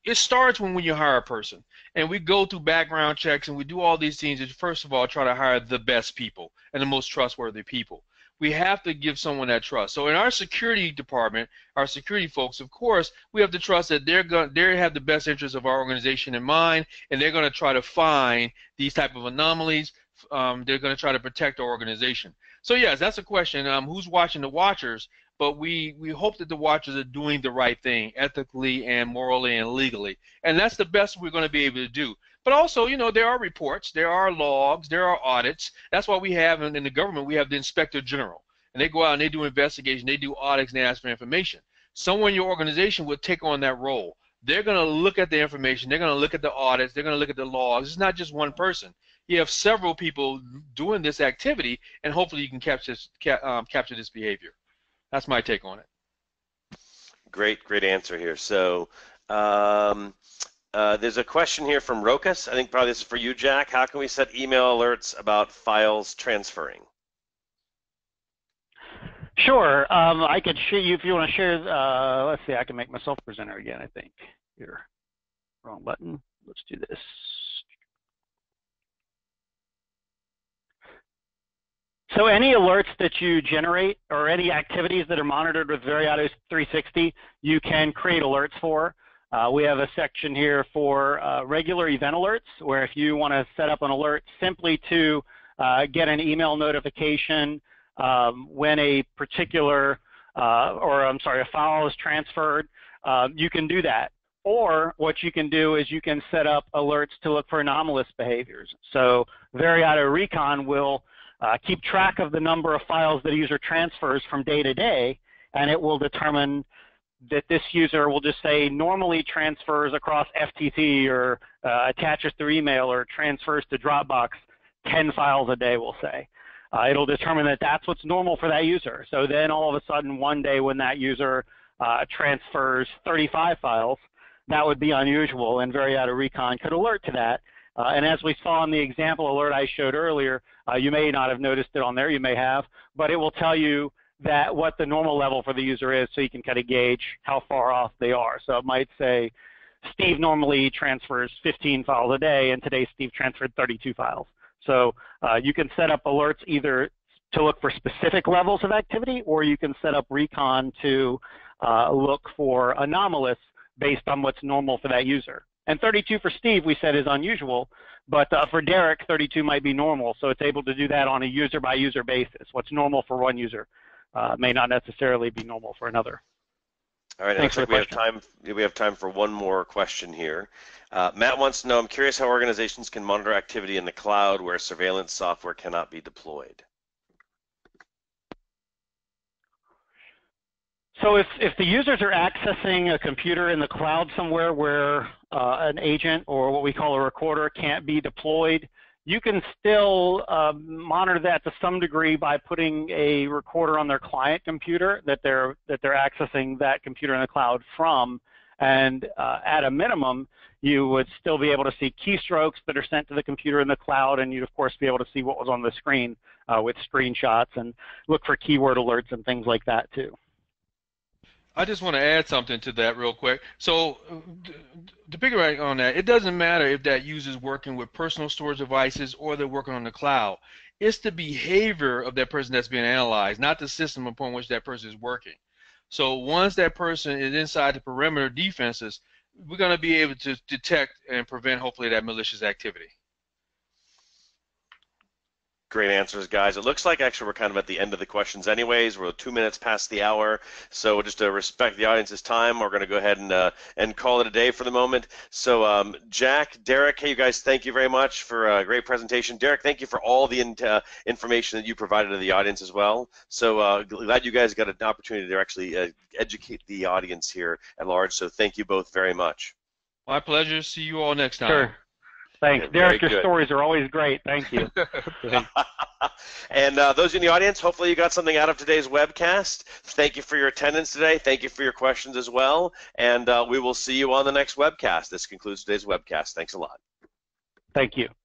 It starts when, when you hire a person, and we go through background checks and we do all these things. To first of all, try to hire the best people and the most trustworthy people. We have to give someone that trust. So in our security department, our security folks, of course, we have to trust that they're going, they have the best interests of our organization in mind, and they're gonna try to find these type of anomalies. Um, they're gonna try to protect our organization. So yes, that's a question. Um, who's watching the watchers? But we, we hope that the watchers are doing the right thing ethically and morally and legally. And that's the best we're going to be able to do. But also, you know, there are reports, there are logs, there are audits. That's why we have in, in the government, we have the Inspector General. And they go out and they do investigation, they do audits, and they ask for information. Someone in your organization will take on that role. They're going to look at the information. They're going to look at the audits. They're going to look at the logs. It's not just one person. You have several people doing this activity, and hopefully you can capture, ca um, capture this behavior. That's my take on it. Great, great answer here. So um, uh, there's a question here from Rokas. I think probably this is for you, Jack. How can we set email alerts about files transferring? Sure. Um, I could share you if you want to share. Uh, let's see. I can make myself presenter again, I think. Here. Wrong button. Let's do this. So any alerts that you generate or any activities that are monitored with Veriato three sixty, you can create alerts for. Uh, we have a section here for uh, regular event alerts, where if you want to set up an alert simply to uh, get an email notification um, when a particular, uh, or I'm sorry, a file is transferred, uh, you can do that. Or what you can do is you can set up alerts to look for anomalous behaviors. So Veriato Recon will Uh, keep track of the number of files that a user transfers from day to day, and it will determine that this user will just say normally transfers across F T P or uh, attaches through email or transfers to Dropbox ten files a day, we'll say. Uh, it'll determine that that's what's normal for that user. So then all of a sudden one day when that user uh, transfers thirty-five files, that would be unusual, and Veriato Recon could alert to that. Uh, and as we saw in the example alert I showed earlier, uh, you may not have noticed it on there, you may have, but it will tell you that what the normal level for the user is, so you can kind of gauge how far off they are. So it might say, Steve normally transfers fifteen files a day, and today Steve transferred thirty-two files. So uh, you can set up alerts either to look for specific levels of activity, or you can set up Recon to uh, look for anomalous based on what's normal for that user. And thirty-two for Steve, we said, is unusual, but uh, for Derek, thirty-two might be normal, so it's able to do that on a user-by-user basis. What's normal for one user uh, may not necessarily be normal for another. All right, thanks. Looks like we have time. We have time for one more question here. Uh, Matt wants to know, I'm curious how organizations can monitor activity in the cloud where surveillance software cannot be deployed. So if, if the users are accessing a computer in the cloud somewhere where uh, an agent or what we call a recorder can't be deployed, you can still uh, monitor that to some degree by putting a recorder on their client computer that they're, that they're accessing that computer in the cloud from. And uh, at a minimum, you would still be able to see keystrokes that are sent to the computer in the cloud, and you'd, of course, be able to see what was on the screen uh, with screenshots and look for keyword alerts and things like that, too. I just want to add something to that real quick. So to pick right on that, it doesn't matter if that user's working with personal storage devices or they're working on the cloud. It's the behavior of that person that's being analyzed, not the system upon which that person is working. So once that person is inside the perimeter defenses, we're going to be able to detect and prevent, hopefully, that malicious activity. Great answers, guys. It looks like actually we're kind of at the end of the questions anyways. We're two minutes past the hour, so just to respect the audience's time, we're going to go ahead and uh, and call it a day for the moment. So um, Jack, Derek, hey, you guys, thank you very much for a great presentation. Derek, thank you for all the in uh, information that you provided to the audience as well. So uh, glad you guys got an opportunity to actually uh, educate the audience here at large, so thank you both very much. My pleasure. See you all next time. Sure. Thanks, Derek. Your stories are always great. Thank you. And uh, those in the audience, hopefully you got something out of today's webcast. Thank you for your attendance today. Thank you for your questions as well. And uh, we will see you on the next webcast. This concludes today's webcast. Thanks a lot. Thank you.